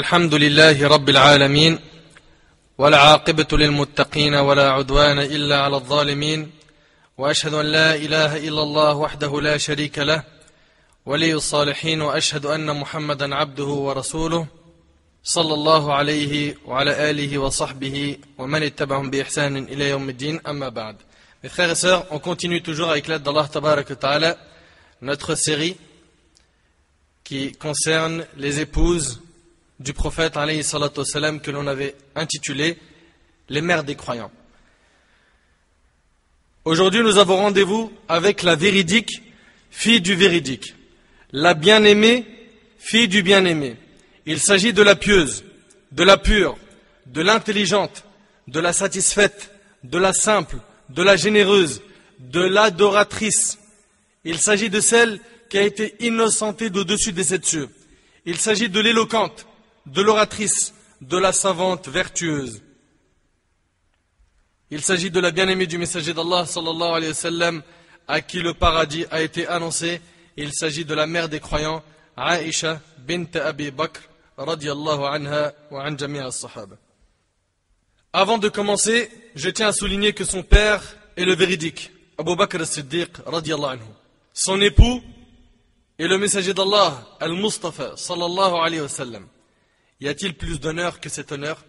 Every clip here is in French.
الحمد لله رب العالمين والعاقبة للمتقين ولا عدوان إلا على الظالمين وأشهد أن لا إله إلا الله وحده لا شريك له ولي الصالحين وأشهد أن محمدا عبده ورسوله صلى الله عليه وعلى آله وصحبه ومن اتبعهم بإحسان إلى يوم الدين أما بعد. Mes frères et sœurs, on continue toujours avec l'aide d'Allah Tabarak wa Ta'ala notre série qui concerne les épouses du prophète alayhi salatu wassalam, que l'on avait intitulé les mères des croyants. Aujourd'hui nous avons rendez-vous avec la véridique, fille du véridique, la bien-aimée, fille du bien-aimé. Il s'agit de la pieuse, de la pure, de l'intelligente, de la satisfaite, de la simple, de la généreuse, de l'adoratrice. Il s'agit de celle qui a été innocentée d'au-dessus des sept cieux. Il s'agit de l'éloquente, de l'oratrice, de la savante vertueuse. Il s'agit de la bien-aimée du messager d'Allah sallallahu alayhi wa sallam, à qui le paradis a été annoncé. Il s'agit de la mère des croyants, Aïcha bint Abi Bakr radiyallahu anha wa an jami'a as-sahaba. Avant de commencer, je tiens à souligner que son père est le véridique, Abu Bakr al-Siddiq radiyallahu anhu. Son époux est le messager d'Allah, Al-Mustafa sallallahu alayhi wa sallam. Y a-t-il plus d'honneur que cet honneur?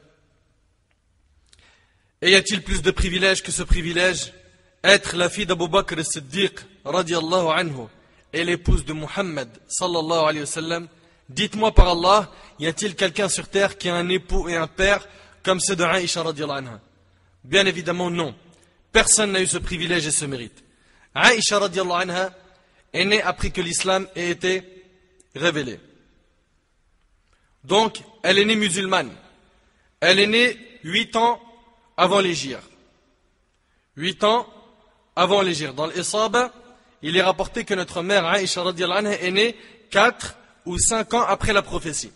Et y a-t-il plus de privilège que ce privilège? Être la fille d'Abu Bakr al-Siddiq radiyallahu anhu et l'épouse de Muhammad sallallahu alayhi wa sallam. Dites-moi par Allah, y a-t-il quelqu'un sur terre qui a un époux et un père comme ceux de Aïcha radiyallahu anha? Bien évidemment non. Personne n'a eu ce privilège et ce mérite. Aïcha radiyallahu anha est née après que l'islam ait été révélé. Donc, elle est née musulmane. Elle est née 8 ans avant l'hégire. 8 ans avant l'hégire. Dans l'Isaba, il est rapporté que notre mère Aïcha radiyallahu anha est née 4 ou 5 ans après la prophétie.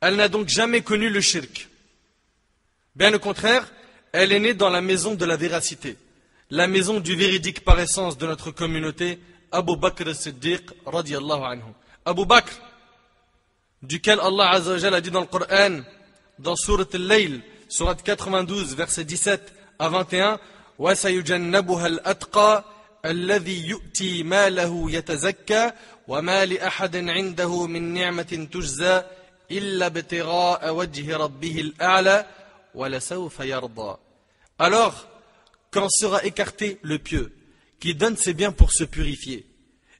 Elle n'a donc jamais connu le shirk. Bien au contraire, elle est née dans la maison de la véracité, la maison du véridique par essence de notre communauté, Abu Bakr al-Siddiq radiyallahu anhu. Abu Bakr, duquel Allah Azza wa Jalla a dit dans le Coran, dans Surat Al-Layl, Surat 92, versets 17 à 21, وَسَيُجَنَّبُهَا الْأَتْقَى الَّذِي يُؤْتِي مَالَهُ يَتَزَكَّى وَمَا لِأَحَدٍ عِنْدَهُ مِنْ نِعْمَةٍ تُجْزَى إِلَّا ابْتِغَاءَ وَجْهِ رَبِّهِ الْأَعْلَى وَلَسَوْفَ يَرْضَى. Alors, quand sera écarté le pieux, qui donne ses biens pour se purifier,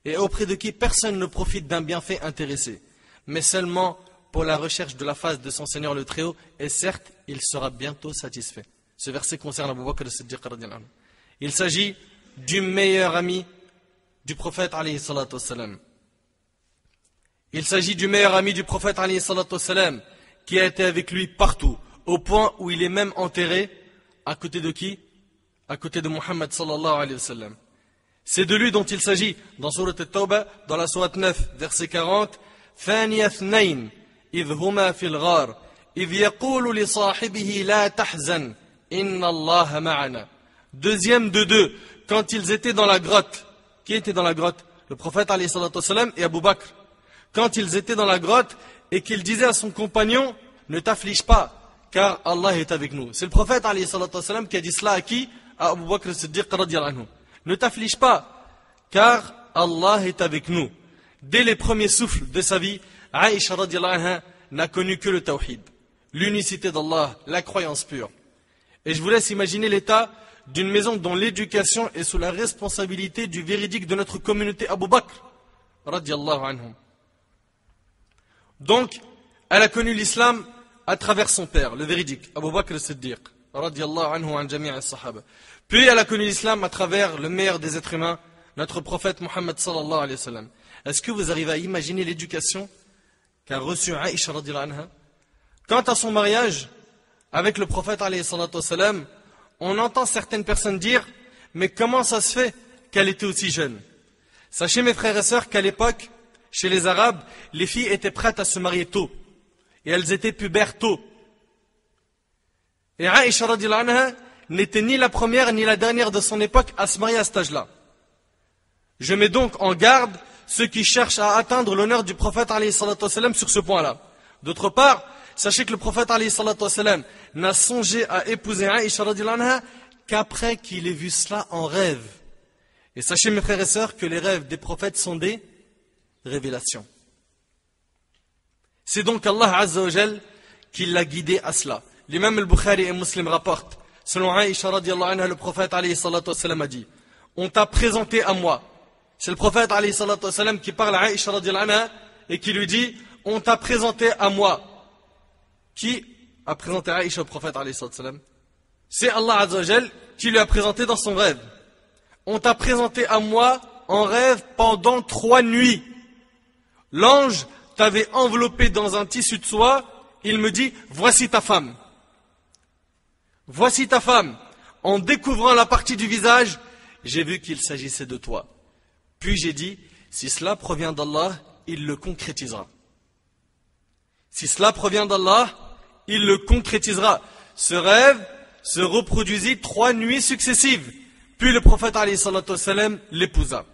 et auprès de qui personne ne profite d'un bienfait intéressé, mais seulement pour la recherche de la face de son Seigneur le Très-Haut, et certes, il sera bientôt satisfait. Ce verset concerne Abu Bakr al-Siddiq radiyallahu anhu. Il s'agit du meilleur ami du prophète alayhi salatu wassalam. Il s'agit du meilleur ami du prophète alayhi salatu wassalam, qui a été avec lui partout, au point où il est même enterré, à côté de qui? À côté de Muhammad sallallahu alayhi wa sallam. C'est de lui dont il s'agit dans Surat At-Tawbah, dans la Sourate 9, verset 40, ثاني اثنين إذ هما في الغار إذ يقول لصاحبه لا تحزن إن الله معنا. Deuxième de deux, quand ils étaient dans la grotte. Qui était dans la grotte? Le prophète alayhi salatu wassalam et Abu Bakr. Quand ils étaient dans la grotte et qu'il disait à son compagnon, ne t'afflige pas car Allah est avec nous. C'est le prophète alayhi salatu wassalam qui a dit cela à qui? À Abu Bakr al-Siddiq radiyallahu anhu. Ne t'afflige pas car Allah est avec nous. Dès les premiers souffles de sa vie, Aïcha radiyallahu anha n'a connu que le tawhid, l'unicité d'Allah, la croyance pure. Et je vous laisse imaginer l'état d'une maison dont l'éducation est sous la responsabilité du véridique de notre communauté, Abu Bakr radiyallahu anhu. Donc, elle a connu l'islam à travers son père, le véridique, Abu Bakr al-Siddiq radiyallahu anhu an jami'a as-sahaba. Puis elle a connu l'islam à travers le meilleur des êtres humains, notre prophète Muhammad sallallahu alayhi wa sallam. Est-ce que vous arrivez à imaginer l'éducation qu'a reçue Aïcha radiyallahu anha? Quant à son mariage avec le prophète alayhi salatu wassalam, on entend certaines personnes dire « Mais comment ça se fait qu'elle était aussi jeune ?» Sachez mes frères et sœurs qu'à l'époque, chez les Arabes, les filles étaient prêtes à se marier tôt. Et elles étaient pubères tôt. Et Aïcha radiyallahu anha n'était ni la première ni la dernière de son époque à se marier à cet âge-là. Je mets donc en garde ceux qui cherchent à atteindre l'honneur du prophète alayhi salatu wassalam sur ce point-là. D'autre part, sachez que le prophète alayhi salatu wassalam n'a songé à épouser Aïcha radhiyallahu anha qu'après qu'il ait vu cela en rêve. Et sachez mes frères et sœurs que les rêves des prophètes sont des révélations. C'est donc Allah Azza wa Jal qui l'a guidé à cela. L'imam al-Bukhari et Muslim rapportent, selon Aïcha radhiyallahu anha, le prophète alayhi salatu wassalam a dit: on t'a présenté à moi. C'est le prophète alayhi salatu wassalam qui parle à Aïcha radhiyallahu anha et qui lui dit: on t'a présenté à moi. Qui a présenté Aïcha au prophète alayhi salatu wassalam? C'est Allah Azza wa Jal qui lui a présenté dans son rêve. On t'a présenté à moi en rêve pendant 3 nuits. L'ange t'avait enveloppé dans un tissu de soie. Il me dit: voici ta femme. Voici ta femme. En découvrant la partie du visage, j'ai vu qu'il s'agissait de toi. Puis j'ai dit: si cela provient d'Allah, il le concrétisera. Si cela provient d'Allah, il le concrétisera. Ce rêve se reproduisit 3 nuits successives. Puis le prophète alayhi salatu wassalam l'épousa.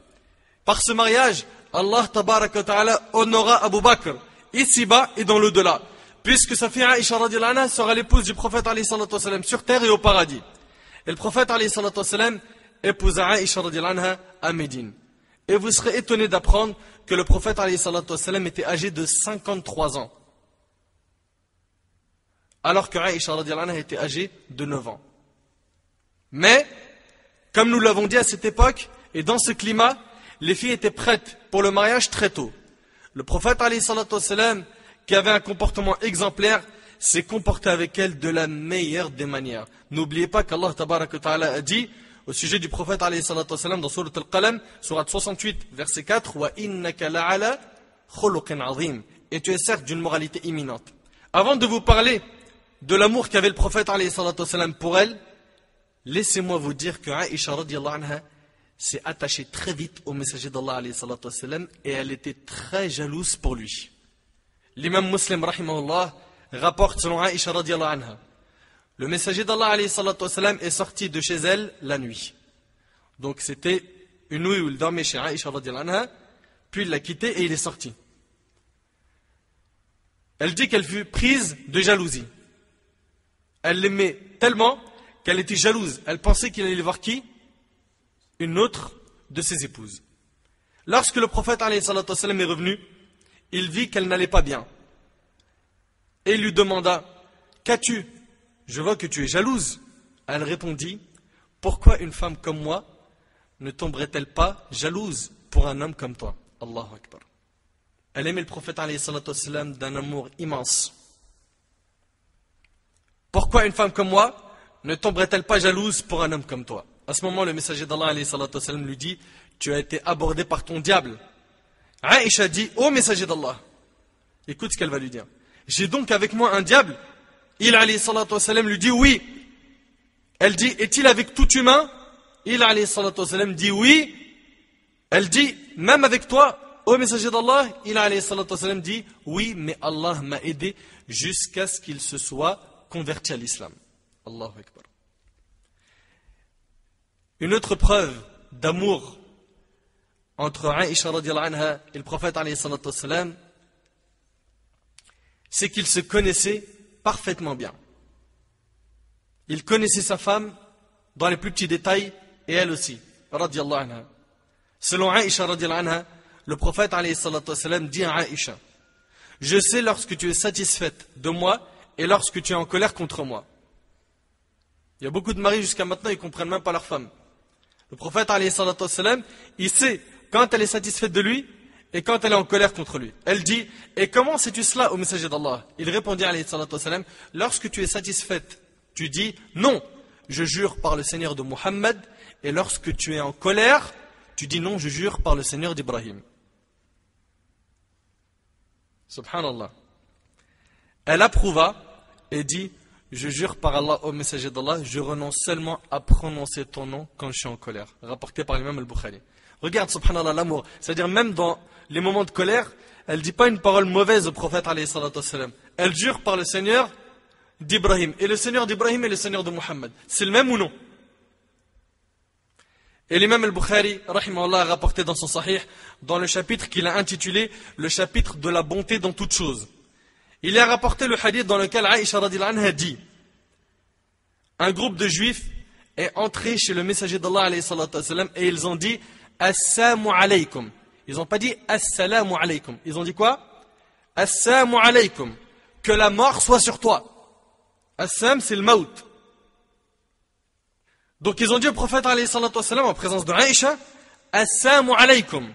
Par ce mariage, Allah tabaraka wa ta'ala honora Abu Bakr, ici-bas et dans l'au-delà, puisque sa fille Aïcha radhiyallahu anha sera l'épouse du prophète alayhi salatu wassalam sur terre et au paradis. Et le prophète alayhi salatu wassalam épousa Aïcha radhiyallahu anha à Médine. Et vous serez étonnés d'apprendre que le prophète alayhi salatu wassalam était âgé de 53 ans. Alors que Aïcha radhiyallahu anha était âgée de 9 ans. Mais, comme nous l'avons dit à cette époque, et dans ce climat, les filles étaient prêtes pour le mariage très tôt. Le prophète, alayhi salatu wassalam, qui avait un comportement exemplaire, s'est comporté avec elles de la meilleure des manières. N'oubliez pas qu'Allah tabaraka wa ta'ala a dit, au sujet du prophète, alayhi salatu wassalam, dans sourate Al-Qalam, sourate 68, verset 4, « Wa innaka la'ala khuluqin azim » et tu es certes d'une moralité imminente. Avant de vous parler de l'amour qu'avait le prophète, alayhi salatu wassalam, pour elle, laissez-moi vous dire que Aïcha radhiyallahu anha s'est attachée très vite au messager d'Allah alayhi salatu wassalam et elle était très jalouse pour lui. L'imam Muslim rahimahullah rapporte selon Aïcha radhiyallahu anha: le messager d'Allah alayhi salatu wassalam est sorti de chez elle la nuit. Donc c'était une nuit où il dormait chez Aïcha radhiyallahu anha, puis il l'a quitté et il est sorti. Elle dit qu'elle fut prise de jalousie. Elle l'aimait tellement qu'elle était jalouse. Elle pensait qu'il allait voir qui? Une autre de ses épouses. Lorsque le prophète alayhi salatu wassalam est revenu, il vit qu'elle n'allait pas bien. Et il lui demanda: qu'as-tu? Je vois que tu es jalouse. Elle répondit: pourquoi une femme comme moi ne tomberait-elle pas jalouse pour un homme comme toi? Allahu Akbar. Elle aimait le prophète alayhi salatu wassalam d'un amour immense. Pourquoi une femme comme moi ne tomberait-elle pas jalouse pour un homme comme toi? À ce moment, le messager d'Allah alayhi salatu wassalam lui dit: tu as été abordé par ton diable. Aïcha dit: ô messager d'Allah, écoute ce qu'elle va lui dire. J'ai donc avec moi un diable? Il alayhi salatu wassalam lui dit: oui. Elle dit: est-il avec tout humain? Il alayhi salatu wassalam dit: oui. Elle dit: même avec toi, ô messager d'Allah? Il alayhi salatu wassalam dit: oui, mais Allah m'a aidé jusqu'à ce qu'il se soit converti à l'islam. Allahu Akbar. Une autre preuve d'amour entre Aïcha radhiyallahu anha et le prophète alayhi salatu wassalam, c'est qu'ils se connaissaient parfaitement bien. Ils connaissaient sa femme dans les plus petits détails et elle aussi, radhiyallahu anha. Selon Aïcha radhiyallahu anha, le prophète alayhi salatu wassalam dit à Aïcha: je sais lorsque tu es satisfaite de moi et lorsque tu es en colère contre moi. Il y a beaucoup de maris jusqu'à maintenant, ils ne comprennent même pas leur femme. Le prophète, alayhi salatu wassalam, il sait quand elle est satisfaite de lui et quand elle est en colère contre lui. Elle dit: et comment sais-tu cela au messager d'Allah? Il répondit, alayhi salatu wassalam: lorsque tu es satisfaite, tu dis non, je jure par le Seigneur de Muhammad. Et lorsque tu es en colère, tu dis non, je jure par le Seigneur d'Ibrahim. Subhanallah. Elle approuva et dit: je jure par Allah, au messager d'Allah, je renonce seulement à prononcer ton nom quand je suis en colère. Rapporté par l'imam al-Bukhari. Regarde, subhanallah, l'amour. C'est-à-dire, même dans les moments de colère, elle ne dit pas une parole mauvaise au prophète, alayhi salatu wassalam. Elle jure par le Seigneur d'Ibrahim. Et le Seigneur d'Ibrahim et le Seigneur de Muhammad. C'est le même ou non? Et l'imam al-Bukhari, rahimahullah, a rapporté dans son sahih, dans le chapitre qu'il a intitulé « Le chapitre de la bonté dans toutes choses ». Il a rapporté le hadith dans lequel Aïcha radhiyallahu anha dit: un groupe de juifs est entré chez le messager d'Allah alayhi salatu wassalam et ils ont dit Assalamu alaykum. Ils n'ont pas dit Assalamu alaykum. Ils ont dit quoi? Assalamu alaykum. Que la mort soit sur toi. Assam, c'est le maut. Donc ils ont dit au prophète alayhi salatu wassalam en présence de Aïcha Assalamu alaykum.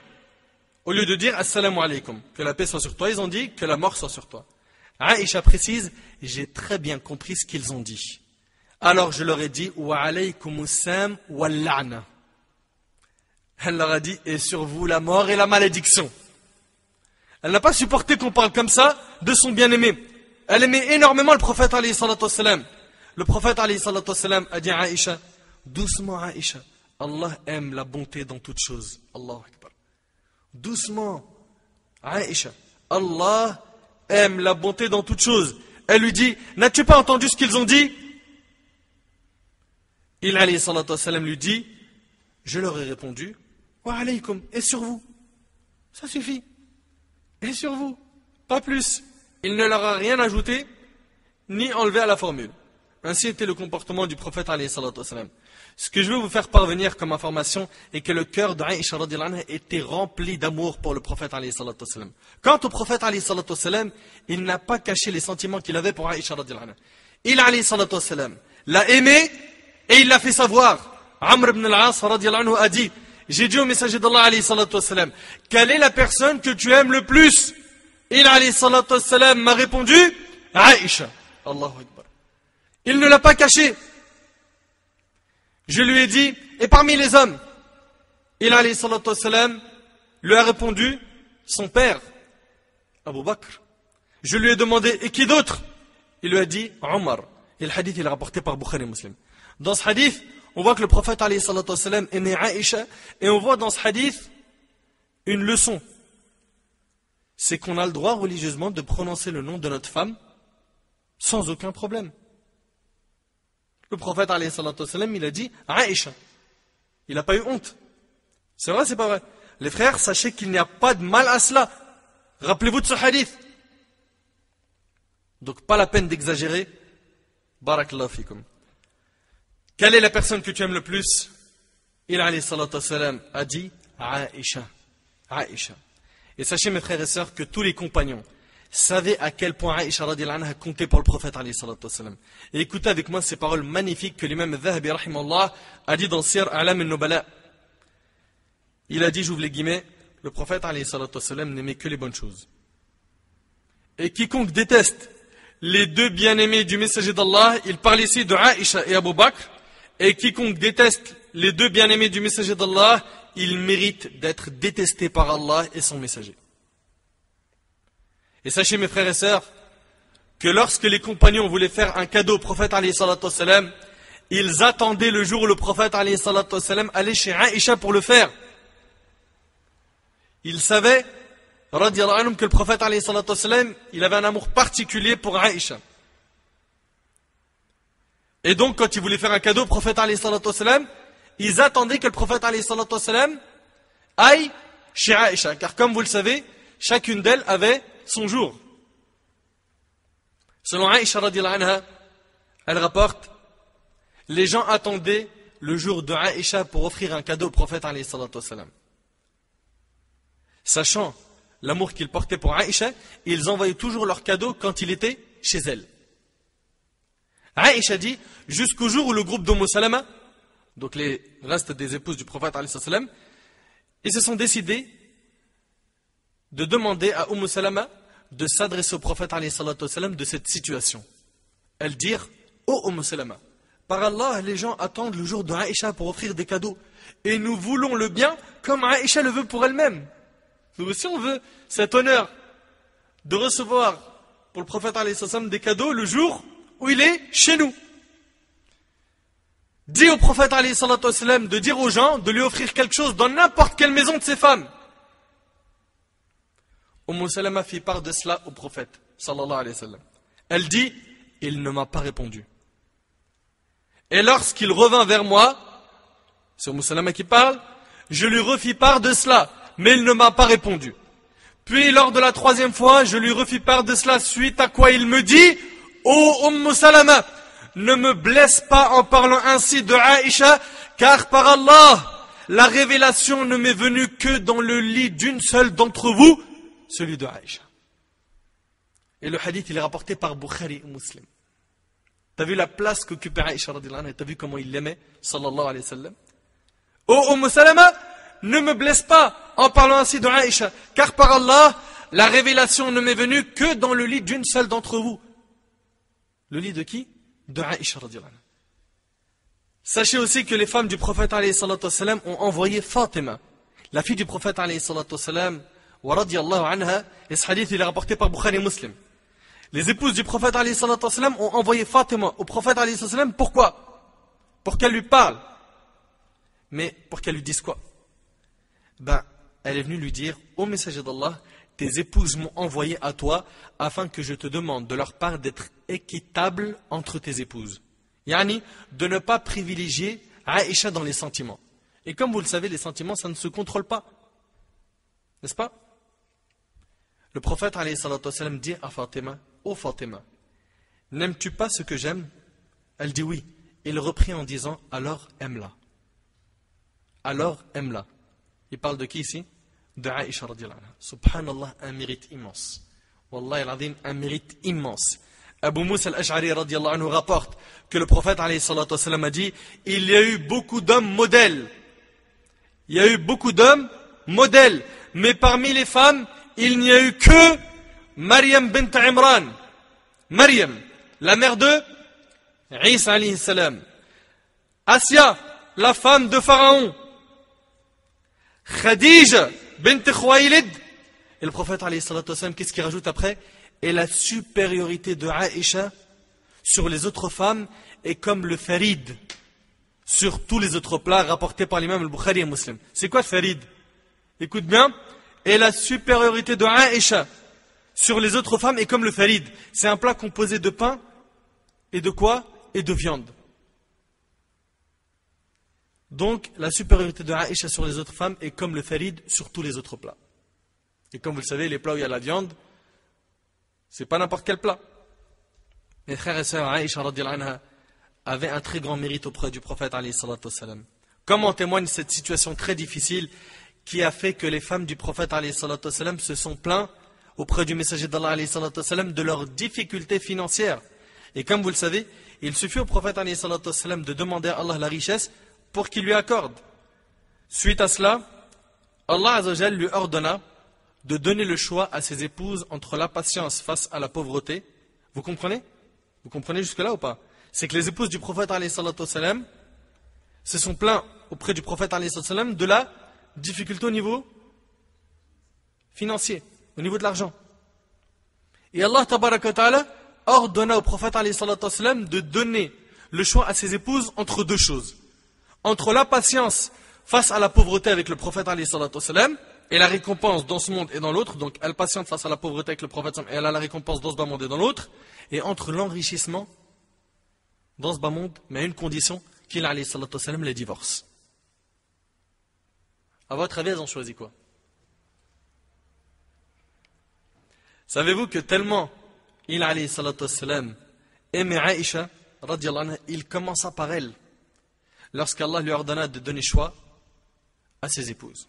Au lieu de dire Assalamu alaykum. Que la paix soit sur toi, ils ont dit que la mort soit sur toi. Aïcha précise: j'ai très bien compris ce qu'ils ont dit. Alors je leur ai dit wa alaykumussam wal la'na. Elle leur a dit: et sur vous la mort et la malédiction. Elle n'a pas supporté qu'on parle comme ça de son bien-aimé. Elle aimait énormément le prophète alayhi salatu wassalam. Le prophète alayhi salatu wassalam a dit à Aïcha: doucement Aïcha, Allah aime la bonté dans toutes choses. Allahu Akbar. Doucement Aïcha, Allah aime la bonté dans toutes choses. Elle lui dit: n'as-tu pas entendu ce qu'ils ont dit? Il, alayhi salatu wassalam, lui dit: je leur ai répondu, wa alaykum, et sur vous. Ça suffit. Et sur vous. Pas plus. Il ne leur a rien ajouté, ni enlevé à la formule. Ainsi était le comportement du prophète, alayhi salatu wassalam. Ce que je veux vous faire parvenir comme information est que le cœur d'Aïcha radhiyallahu anha était rempli d'amour pour le prophète, alayhi salatu wassalam. Quant au prophète, alayhi salatu wassalam, il n'a pas caché les sentiments qu'il avait pour Aïcha radhiyallahu anha. Il, alayhi salatu wassalam, l'a aimé, et il l'a fait savoir. Amr ibn al-As radhiyallahu anhu a dit: j'ai dit au messager d'Allah alayhi salatu wassalam, quelle est la personne que tu aimes le plus? Il alayhi salatu wassalam m'a répondu: Aïcha. Allahu Akbar. Il ne l'a pas caché. Je lui ai dit: et parmi les hommes? Il alayhi salatu wassalam lui a répondu: son père, Abu Bakr. Je lui ai demandé: et qui d'autre? Il lui a dit: Omar. Et le hadith, il est rapporté par Bukhari et Muslim. Dans ce hadith, on voit que le prophète alayhi salatu wassalam aimait Aïcha, et on voit dans ce hadith une leçon. C'est qu'on a le droit religieusement de prononcer le nom de notre femme sans aucun problème. Le prophète alayhi salatu wassalam, il a dit Aïcha. Il n'a pas eu honte. C'est vrai, c'est pas vrai? Les frères, sachez qu'il n'y a pas de mal à cela. Rappelez-vous de ce hadith. Donc pas la peine d'exagérer. Barakallahu fikum. Quelle est la personne que tu aimes le plus? Il alayhi salatu wassalam a dit Aïcha. Aïcha. Et sachez mes frères et sœurs que tous les compagnons savaient à quel point Aïcha radhiyallahu anha comptait pour le prophète alayhi salatu wassalam. Et écoutez avec moi ces paroles magnifiques que l'imam Zahabi rahimahullah a dit dans Sir Alam al-Nubala. Il a dit, j'ouvre les guillemets, le prophète alayhi salatu wassalam n'aimait que les bonnes choses. Et quiconque déteste les deux bien-aimés du messager d'Allah, il parle ici de Aïcha et Abu Bakr, et quiconque déteste les deux bien-aimés du messager d'Allah, il mérite d'être détesté par Allah et son messager. Et sachez mes frères et sœurs, que lorsque les compagnons voulaient faire un cadeau au prophète alayhi salatu wassalam, ils attendaient le jour où le prophète alayhi salatu wassalam allait chez Aïcha pour le faire. Ils savaient, radhiyallahu anhum, que le prophète alayhi salatu wassalam, il avait un amour particulier pour Aïcha. Et donc, quand ils voulaient faire un cadeau au prophète alayhi salatu wassalam, ils attendaient que le prophète alayhi salatu wassalam aille chez Aïcha. Car comme vous le savez, chacune d'elles avait son jour. Selon Aïcha radhiyallahu anha, elle rapporte, les gens attendaient le jour de Aïcha pour offrir un cadeau au prophète alayhi salatu wassalam. Sachant l'amour qu'ils portaient pour Aïcha, ils envoyaient toujours leur cadeau quand il était chez elle. Aïcha dit, jusqu'au jour où le groupe d'Umm Salama, donc les restes des épouses du prophète, ils se sont décidés de demander à Umm Salama de s'adresser au prophète de cette situation. Elles dirent, ô Umm Salama, par Allah, les gens attendent le jour de Aïcha pour offrir des cadeaux, et nous voulons le bien comme Aïcha le veut pour elle-même. Nous aussi on veut cet honneur de recevoir pour le prophète des cadeaux le jour où il est chez nous. Dis au prophète alayhi salatu wassalam de dire aux gens de lui offrir quelque chose dans n'importe quelle maison de ses femmes. Umm Salama fit part de cela au prophète sallallahu alayhi wa sallam. Elle dit, il ne m'a pas répondu. Et lorsqu'il revint vers moi, c'est Umm Salama qui parle, je lui refis part de cela, mais il ne m'a pas répondu. Puis lors de la troisième fois, je lui refis part de cela, suite à quoi il me dit: ô Umm Salama, ne me blesse pas en parlant ainsi de Aïcha, car par Allah, la révélation ne m'est venue que dans le lit d'une seule d'entre vous, celui de Aïcha. Et le hadith, il est rapporté par Bukhari et Muslim. T'as vu la place qu'occupait Aïcha radhiyallahu anha, t'as vu comment il l'aimait, sallallahu alayhi wa sallam. Ô Umm Salama, ne me blesse pas en parlant ainsi de Aïcha, car par Allah, la révélation ne m'est venue que dans le lit d'une seule d'entre vous. Le lit de qui? De Aïcha radhiyallahu anha. Sachez aussi que les femmes du prophète alayhi salatu wassalam ont envoyé Fatima, la fille du prophète alayhi salatu wassalam, wa radhiyallahu anha, et ce hadith il est rapporté par Bukhari et Muslim. Les épouses du prophète alayhi salatu wassalam ont envoyé Fatima au prophète alayhi salatu wassalam, pourquoi? Pour qu'elle lui parle. Mais pour qu'elle lui dise quoi? Ben, elle est venue lui dire: ô messager d'Allah, tes épouses m'ont envoyé à toi afin que je te demande de leur part d'être équitable entre tes épouses. Yani, de ne pas privilégier Aïcha dans les sentiments. Et comme vous le savez, les sentiments, ça ne se contrôle pas. N'est-ce pas? Le prophète, alayhi salatu wassalam, dit à Fatima: ô Fatima, n'aimes-tu pas ce que j'aime? Elle dit oui. Il reprit en disant: alors aime-la. Alors aime-la. Il parle de qui ici? De Aïcha radhiyallahu anha. Subhanallah, un mérite immense. Wallahi al-azim, un mérite immense. Abu Musa al-Ash'ari radhiyallahu anhu rapporte que le prophète alayhi salatu wassalam a dit: il y a eu beaucoup d'hommes modèles. Il y a eu beaucoup d'hommes modèles. Mais parmi les femmes, il n'y a eu que Mariam bint Imran. Mariam, la mère de Isa alayhi salam. Asya, la femme de Pharaon. Khadija bint Khwaïlid. Et le prophète alayhi salatu wassalam, qu'est-ce qu'il rajoute après? Et la supériorité de Aïcha sur les autres femmes est comme le farid sur tous les autres plats, rapportés par l'imam al-Bukhari et Muslim. C'est quoi le farid? Écoute bien. Et la supériorité de Aïcha sur les autres femmes est comme le farid. C'est un plat composé de pain et de quoi? Et de viande. Donc, la supériorité de Aïcha sur les autres femmes est comme le farid sur tous les autres plats. Et comme vous le savez, les plats où il y a la viande, c'est pas n'importe quel plat. Mes frères et sœurs, Aïcha radhiyallahu anha avait un très grand mérite auprès du prophète alayhi salatu wassalam. Comme en témoigne cette situation très difficile qui a fait que les femmes du prophète alayhi salatu wassalam se sont plaintes auprès du messager d'Allah alayhi salatu wassalam de leurs difficultés financières. Et comme vous le savez, il suffit au prophète alayhi salatu wassalam de demander à Allah la richesse pour qu'il lui accorde. Suite à cela, Allah azawajal lui ordonna de donner le choix à ses épouses entre la patience face à la pauvreté. Vous comprenez? Vous comprenez jusque-là ou pas? C'est que les épouses du prophète alayhi salatu wassalam se sont plaintes auprès du prophète alayhi salatu wassalam de la difficulté au niveau financier, au niveau de l'argent. Et Allah tabaraka ta'ala ordonna au prophète alayhi salatu wassalam de donner le choix à ses épouses entre deux choses. Entre la patience face à la pauvreté avec le prophète alayhi salatu wassalam, et la récompense dans ce monde et dans l'autre. Donc elle patiente face à la pauvreté avec le prophète et elle a la récompense dans ce bas monde et dans l'autre. Et entre l'enrichissement dans ce bas monde, mais à une condition, qu'il alayhi salatu wassalam les divorce. À votre avis, elles ont choisi quoi? Savez-vous que tellement il alayhi salatu wassalam aimait Aïcha radhiyallahu anha, il commença par elle lorsqu'Allah lui ordonna de donner choix à ses épouses.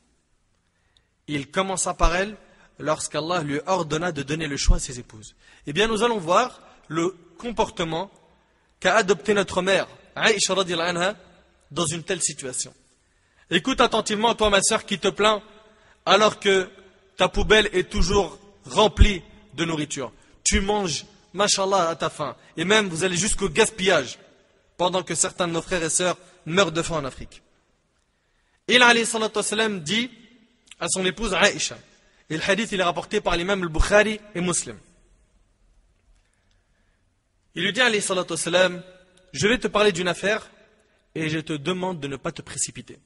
Il commença par elle lorsqu'Allah lui ordonna de donner le choix à ses épouses. Eh bien, nous allons voir le comportement qu'a adopté notre mère, Aïcha radhiyallahu anha, dans une telle situation. Écoute attentivement, toi ma sœur, qui te plaint alors que ta poubelle est toujours remplie de nourriture. Tu manges, mashallah, à ta faim. Et même, vous allez jusqu'au gaspillage, pendant que certains de nos frères et sœurs meurt de faim en Afrique. Il, alayhi salatu wassalam, dit à son épouse Aïcha, et le hadith il est rapporté par l'imam al-Bukhari et Muslim. Il lui dit, alayhi salatu wassalam, je vais te parler d'une affaire et je te demande de ne pas te précipiter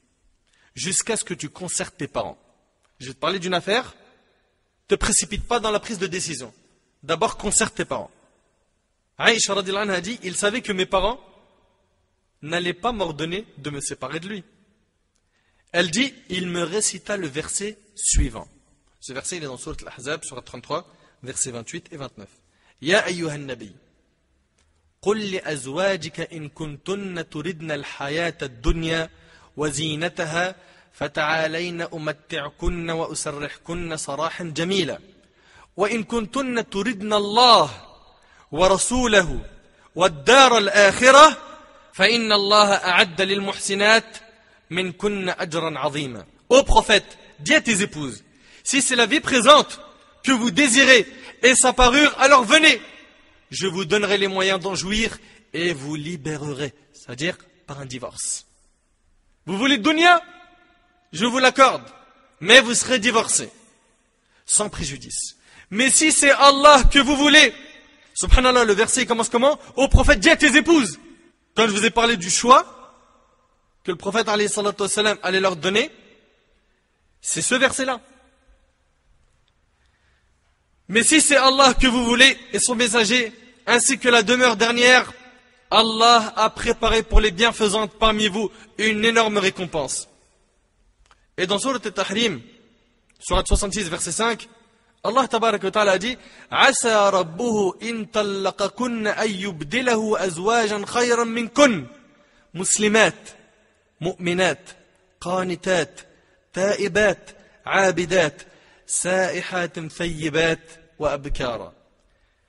jusqu'à ce que tu concertes tes parents. Je vais te parler d'une affaire, ne te précipite pas dans la prise de décision. D'abord, concerte tes parents. Aïcha radhiyallahu anha dit, il savait que mes parents n'allait pas m'ordonner de me séparer de lui. Elle dit, il me récita le verset suivant. Ce verset, il est dans Sourate Al-Ahzab, Sourate 33, versets 28 et 29. Ya ayyuhan nabi, qul li azwajika in kuntunna turidna al-hayata ad-dunya wa zinataha fata'alayna umatti'kunna wa usarrihkunna sarahan jamila. Wa in kuntunna turidna Allah wa rasulahu wa ad-dara al-akhirah fa inna Allah a'adda lil muhsinat min kunna ajran 'azima. Ô prophète, dis à tes épouses, si c'est la vie présente que vous désirez et sa parure, alors venez. Je vous donnerai les moyens d'en jouir et vous libérerez, c'est-à-dire par un divorce. Vous voulez dunya? Je vous l'accorde, mais vous serez divorcés, sans préjudice. Mais si c'est Allah que vous voulez, subhanallah, le verset commence comment? Ô prophète, dis à tes épouses. Quand je vous ai parlé du choix que le prophète alayhi salatu wassalam allait leur donner, c'est ce verset-là. Mais si c'est Allah que vous voulez et son messager, ainsi que la demeure dernière, Allah a préparé pour les bienfaisantes parmi vous une énorme récompense. Et dans Sourate Tahrim, Sourate 66, verset 5, Allah tabaraka wa ta'ala a dit « Asa rabbuhu in tallaqakunna ayyubdilahu azwajan khayran minkun, muslimat, mu'minat, qanitat, ta'ibat, abidat, sa'ihatim thayyibat wa abkara. »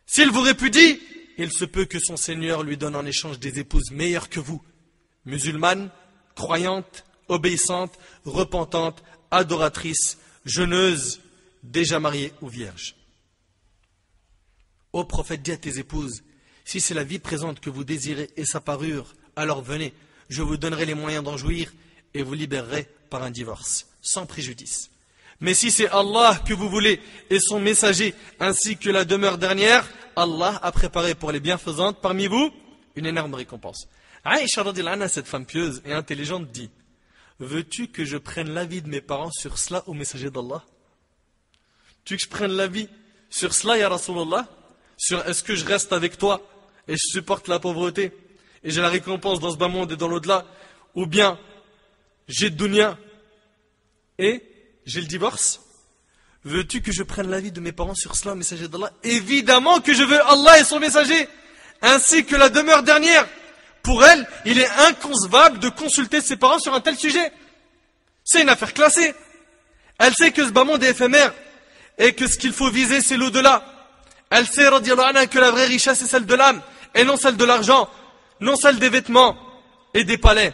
S'il vous répudie, il se peut que son Seigneur lui donne en échange des épouses meilleures que vous, musulmanes, croyantes, obéissantes, repentantes, adoratrices, jeûneuses, déjà mariées ou vierges. Ô prophète, dis à tes épouses, si c'est la vie présente que vous désirez et sa parure, alors venez, je vous donnerai les moyens d'en jouir et vous libérerez par un divorce, sans préjudice. Mais si c'est Allah que vous voulez et son messager, ainsi que la demeure dernière, Allah a préparé pour les bienfaisantes parmi vous une énorme récompense. Aïcha radhiyallahu anha, cette femme pieuse et intelligente, dit « Veux-tu que je prenne l'avis de mes parents sur cela, au messager d'Allah ? Tu que je prenne l'avis sur cela, ya Rasulallah ? Sur est-ce que je reste avec toi et je supporte la pauvreté et j'ai la récompense dans ce bas monde et dans l'au-delà, ou bien j'ai dunya et j'ai le divorce? Veux-tu que je prenne l'avis de mes parents sur cela, messager d'Allah? Évidemment que je veux Allah et son messager, ainsi que la demeure dernière. Pour elle, il est inconcevable de consulter ses parents sur un tel sujet. C'est une affaire classée. Elle sait que ce bas monde est éphémère et que ce qu'il faut viser, c'est l'au-delà. Elle sait, radhiyallahu anha, que la vraie richesse est celle de l'âme et non celle de l'argent, non celle des vêtements et des palais.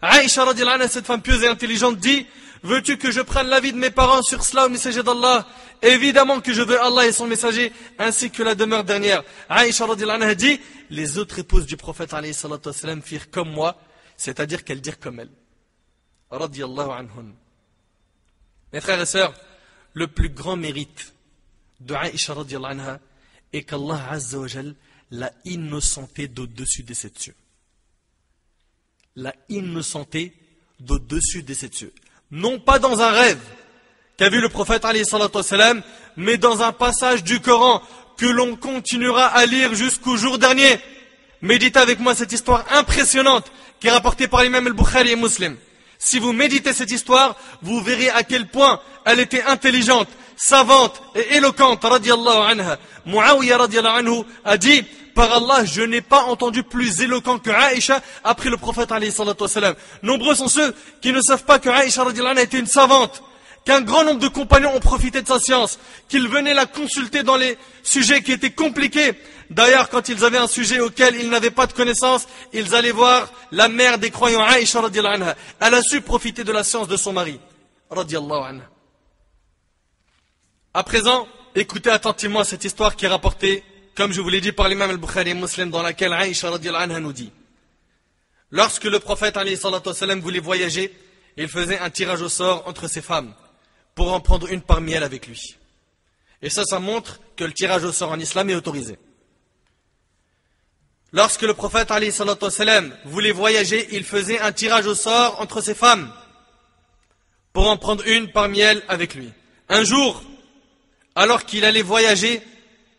Aïcha radhiyallahu anha, cette femme pieuse et intelligente, dit: veux-tu que je prenne l'avis de mes parents sur cela, au messager d'Allah? Évidemment que je veux Allah et son messager, ainsi que la demeure dernière. Aïcha radhiyallahu anha dit: les autres épouses du prophète alayhi salatu wassalam firent comme moi, c'est-à-dire qu'elles dirent comme elle. Radhiyallahu anhun. Mes frères et sœurs, le plus grand mérite de Aïcha radhiyallahu anha est qu'Allah azza wa jal l'a innocentée d'au-dessus de ses cieux. L'a innocentée d'au-dessus de ses cieux. Non pas dans un rêve qu'a vu le prophète alayhi salatu wassalam, mais dans un passage du Coran que l'on continuera à lire jusqu'au jour dernier. Méditez avec moi cette histoire impressionnante qui est rapportée par l'imam al-Bukhari et Muslim. Si vous méditez cette histoire, vous verrez à quel point elle était intelligente, savante et éloquente, radiyallahu anha. Mouawiyah radiyallahu anhu a dit: par Allah, je n'ai pas entendu plus éloquent que Aïcha après le prophète alayhi salatu wassalam. Nombreux sont ceux qui ne savent pas que Aïcha radhiyallahu anha était une savante, qu'un grand nombre de compagnons ont profité de sa science, qu'ils venaient la consulter dans les sujets qui étaient compliqués. D'ailleurs, quand ils avaient un sujet auquel ils n'avaient pas de connaissance, ils allaient voir la mère des croyants, Aïcha radhiyallahu anha. Elle a su profiter de la science de son mari, radhiyallahu anha. À présent, écoutez attentivement cette histoire qui est rapportée, comme je vous l'ai dit, par l'imam al-Bukhari et Muslim, dans laquelle Aïcha radhiyallahu anha nous dit: lorsque le prophète alayhi salatu wassalam voulait voyager, il faisait un tirage au sort entre ses femmes pour en prendre une parmi elles avec lui. Et ça montre que le tirage au sort en islam est autorisé. Lorsque le prophète alayhi salatu wassalam voulait voyager, il faisait un tirage au sort entre ses femmes pour en prendre une parmi elles avec lui. Un jour, alors qu'il allait voyager,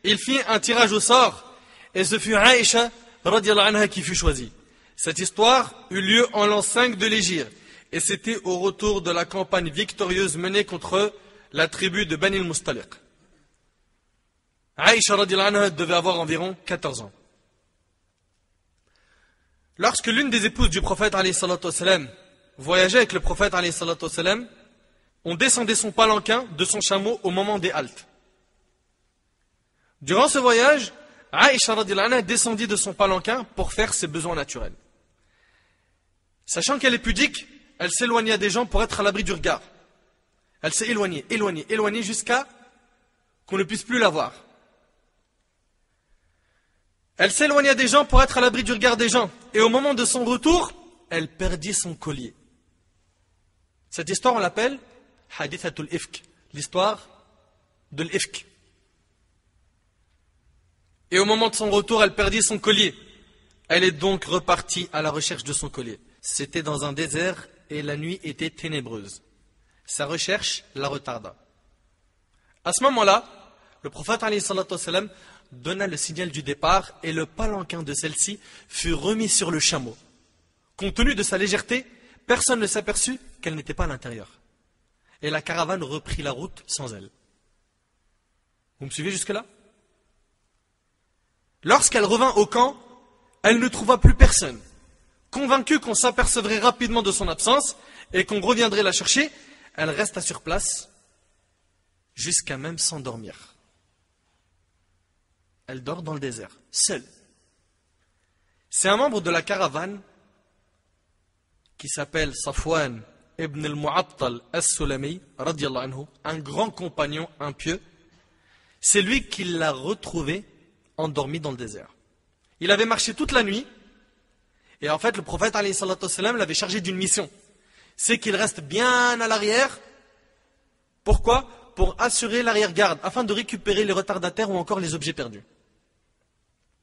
il fit un tirage au sort et ce fut Aïcha radhiyallahu anha qui fut choisie. Cette histoire eut lieu en l'an 5 de l'Hégire et c'était au retour de la campagne victorieuse menée contre la tribu de Bani al-Mustaliq. Aïcha radhiyallahu anha devait avoir environ 14 ans. Lorsque l'une des épouses du prophète alayhi salatu wassalam voyageait avec le prophète alayhi salatu wassalam, on descendait son palanquin de son chameau au moment des haltes. Durant ce voyage, Aïcha radhiyallahu anha descendit de son palanquin pour faire ses besoins naturels. Sachant qu'elle est pudique, elle s'éloigna des gens pour être à l'abri du regard. Elle s'est éloignée jusqu'à qu'on ne puisse plus la voir. Elle s'éloigna des gens pour être à l'abri du regard des gens. Et au moment de son retour, elle perdit son collier. Cette histoire, on l'appelle « Hadithatul Ifk », l'histoire de l'Ifk. Et au moment de son retour, elle perdit son collier. Elle est donc repartie à la recherche de son collier. C'était dans un désert et la nuit était ténébreuse. Sa recherche la retarda. À ce moment-là, le prophète alayhi salatu wassalam donna le signal du départ et le palanquin de celle-ci fut remis sur le chameau. Compte tenu de sa légèreté, personne ne s'aperçut qu'elle n'était pas à l'intérieur. Et la caravane reprit la route sans elle. Vous me suivez jusque-là? Lorsqu'elle revint au camp, elle ne trouva plus personne. Convaincue qu'on s'apercevrait rapidement de son absence et qu'on reviendrait la chercher, elle resta sur place jusqu'à même s'endormir. Elle dort dans le désert, seule. C'est un membre de la caravane qui s'appelle Safwan ibn al-Mu'attal al-Sulami, radiyallahu anhu, un grand compagnon impieux. C'est lui qui l'a retrouvé endormi dans le désert. Il avait marché toute la nuit et en fait le prophète alayhi salatu wassalam l'avait chargé d'une mission. C'est qu'il reste bien à l'arrière. Pourquoi? Pour assurer l'arrière-garde, afin de récupérer les retardataires ou encore les objets perdus.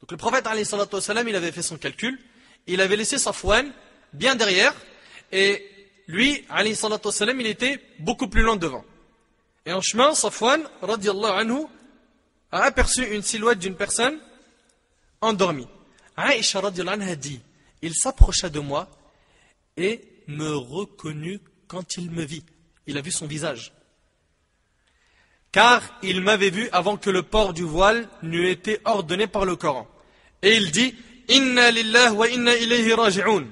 Donc le prophète alayhi salatu wassalam, il avait fait son calcul, il avait laissé Safwan bien derrière, et lui, alayhi salatu wassalam, il était beaucoup plus loin devant. Et en chemin, Safwan, radiyallahu anhu, a aperçu une silhouette d'une personne endormie. Aïcha radiyallahu anha dit, il s'approcha de moi et me reconnut quand il me vit. Il a vu son visage. Car il m'avait vu avant que le port du voile n'eût été ordonné par le Coran. Et il dit, Inna lillah wa inna ilayhi raji'un.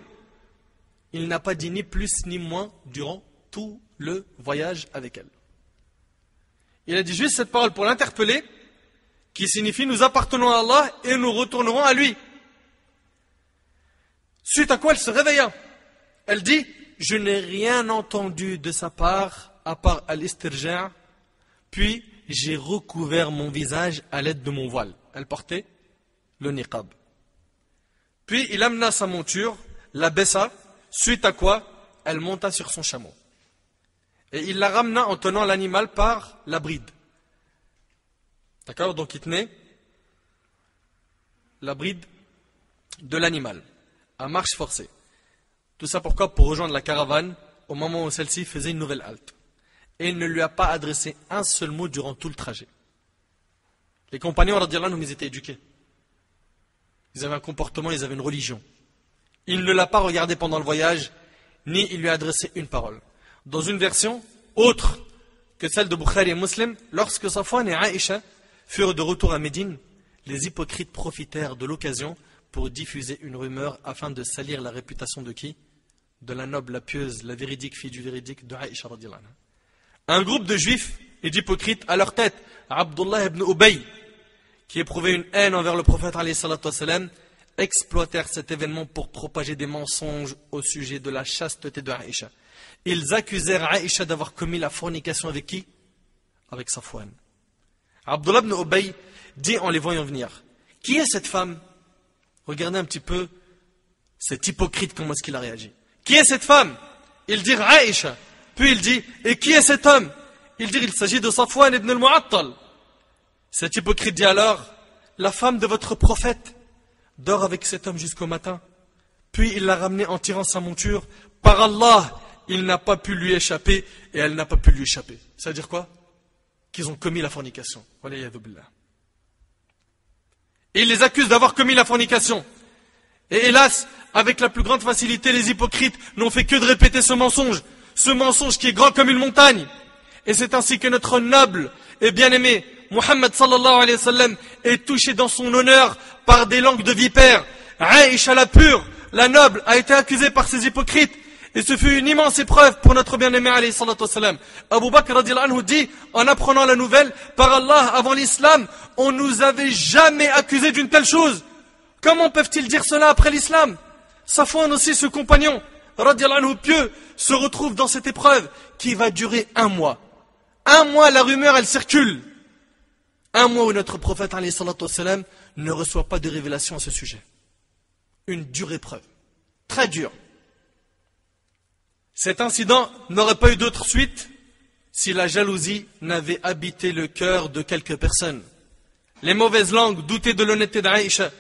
Il n'a pas dit ni plus ni moins durant tout le voyage avec elle. Il a dit juste cette parole pour l'interpeller, qui signifie nous appartenons à Allah et nous retournerons à lui. Suite à quoi elle se réveilla. Elle dit, je n'ai rien entendu de sa part, à part al-istirja', puis j'ai recouvert mon visage à l'aide de mon voile. Elle portait le niqab. Puis il amena sa monture, la baissa, suite à quoi elle monta sur son chameau. Et il la ramena en tenant l'animal par la bride. D'accord? Donc il tenait la bride de l'animal, à marche forcée. Tout ça pourquoi? Pour rejoindre la caravane au moment où celle-ci faisait une nouvelle halte. Et il ne lui a pas adressé un seul mot durant tout le trajet. Les compagnons, radhiyallahu anhum, ils étaient éduqués. Ils avaient un comportement, ils avaient une religion. Il ne l'a pas regardé pendant le voyage, ni il lui a adressé une parole. Dans une version autre que celle de Bukhari et Muslim, lorsque Safwan et Aïcha furent de retour à Médine, les hypocrites profitèrent de l'occasion pour diffuser une rumeur afin de salir la réputation de qui? De la noble, la pieuse, la véridique fille du véridique de Aïcha radhiyallahu anha. Un groupe de juifs et d'hypocrites à leur tête, Abdullah ibn Ubay, qui éprouvait une haine envers le prophète alayhi salatu wassalam, exploitèrent cet événement pour propager des mensonges au sujet de la chasteté de Aïcha. Ils accusèrent Aïcha d'avoir commis la fornication avec qui? Avec Safwan. Abdullah ibn Ubay dit en les voyant venir, « Qui est cette femme ?» Regardez un petit peu cet hypocrite, comment est-ce qu'il a réagi. « Qui est cette femme ?» Ils dirent « Aïcha ». Puis il dit, et qui est cet homme? Il dit, il s'agit de Safwan ibn al-Mu'attal. Cet hypocrite dit alors, la femme de votre prophète dort avec cet homme jusqu'au matin. Puis il l'a ramenée en tirant sa monture. Par Allah, il n'a pas pu lui échapper et elle n'a pas pu lui échapper. Ça veut dire quoi? Qu'ils ont commis la fornication. Et il les accuse d'avoir commis la fornication. Et hélas, avec la plus grande facilité, les hypocrites n'ont fait que de répéter ce mensonge. Ce mensonge qui est grand comme une montagne. Et c'est ainsi que notre noble et bien-aimé Muhammad sallallahu alayhi wa sallam est touché dans son honneur par des langues de vipères. Aïcha la pure, la noble, a été accusée par ses hypocrites. Et ce fut une immense épreuve pour notre bien-aimé alayhi salatu wassalam. Abu Bakr radhiyallahu anhu dit, en apprenant la nouvelle, par Allah, avant l'islam, on nous avait jamais accusé d'une telle chose. Comment peuvent-ils dire cela après l'islam? Safwan aussi, ce compagnon, radhiyallahu anhu pieux, se retrouve dans cette épreuve qui va durer un mois. Un mois, la rumeur, elle circule. Un mois où notre prophète alayhi salatu wassalam ne reçoit pas de révélation à ce sujet. Une dure épreuve. Très dure. Cet incident n'aurait pas eu d'autre suite si la jalousie n'avait habité le cœur de quelques personnes. Les mauvaises langues doutaient de l'honnêteté d'Aïcha.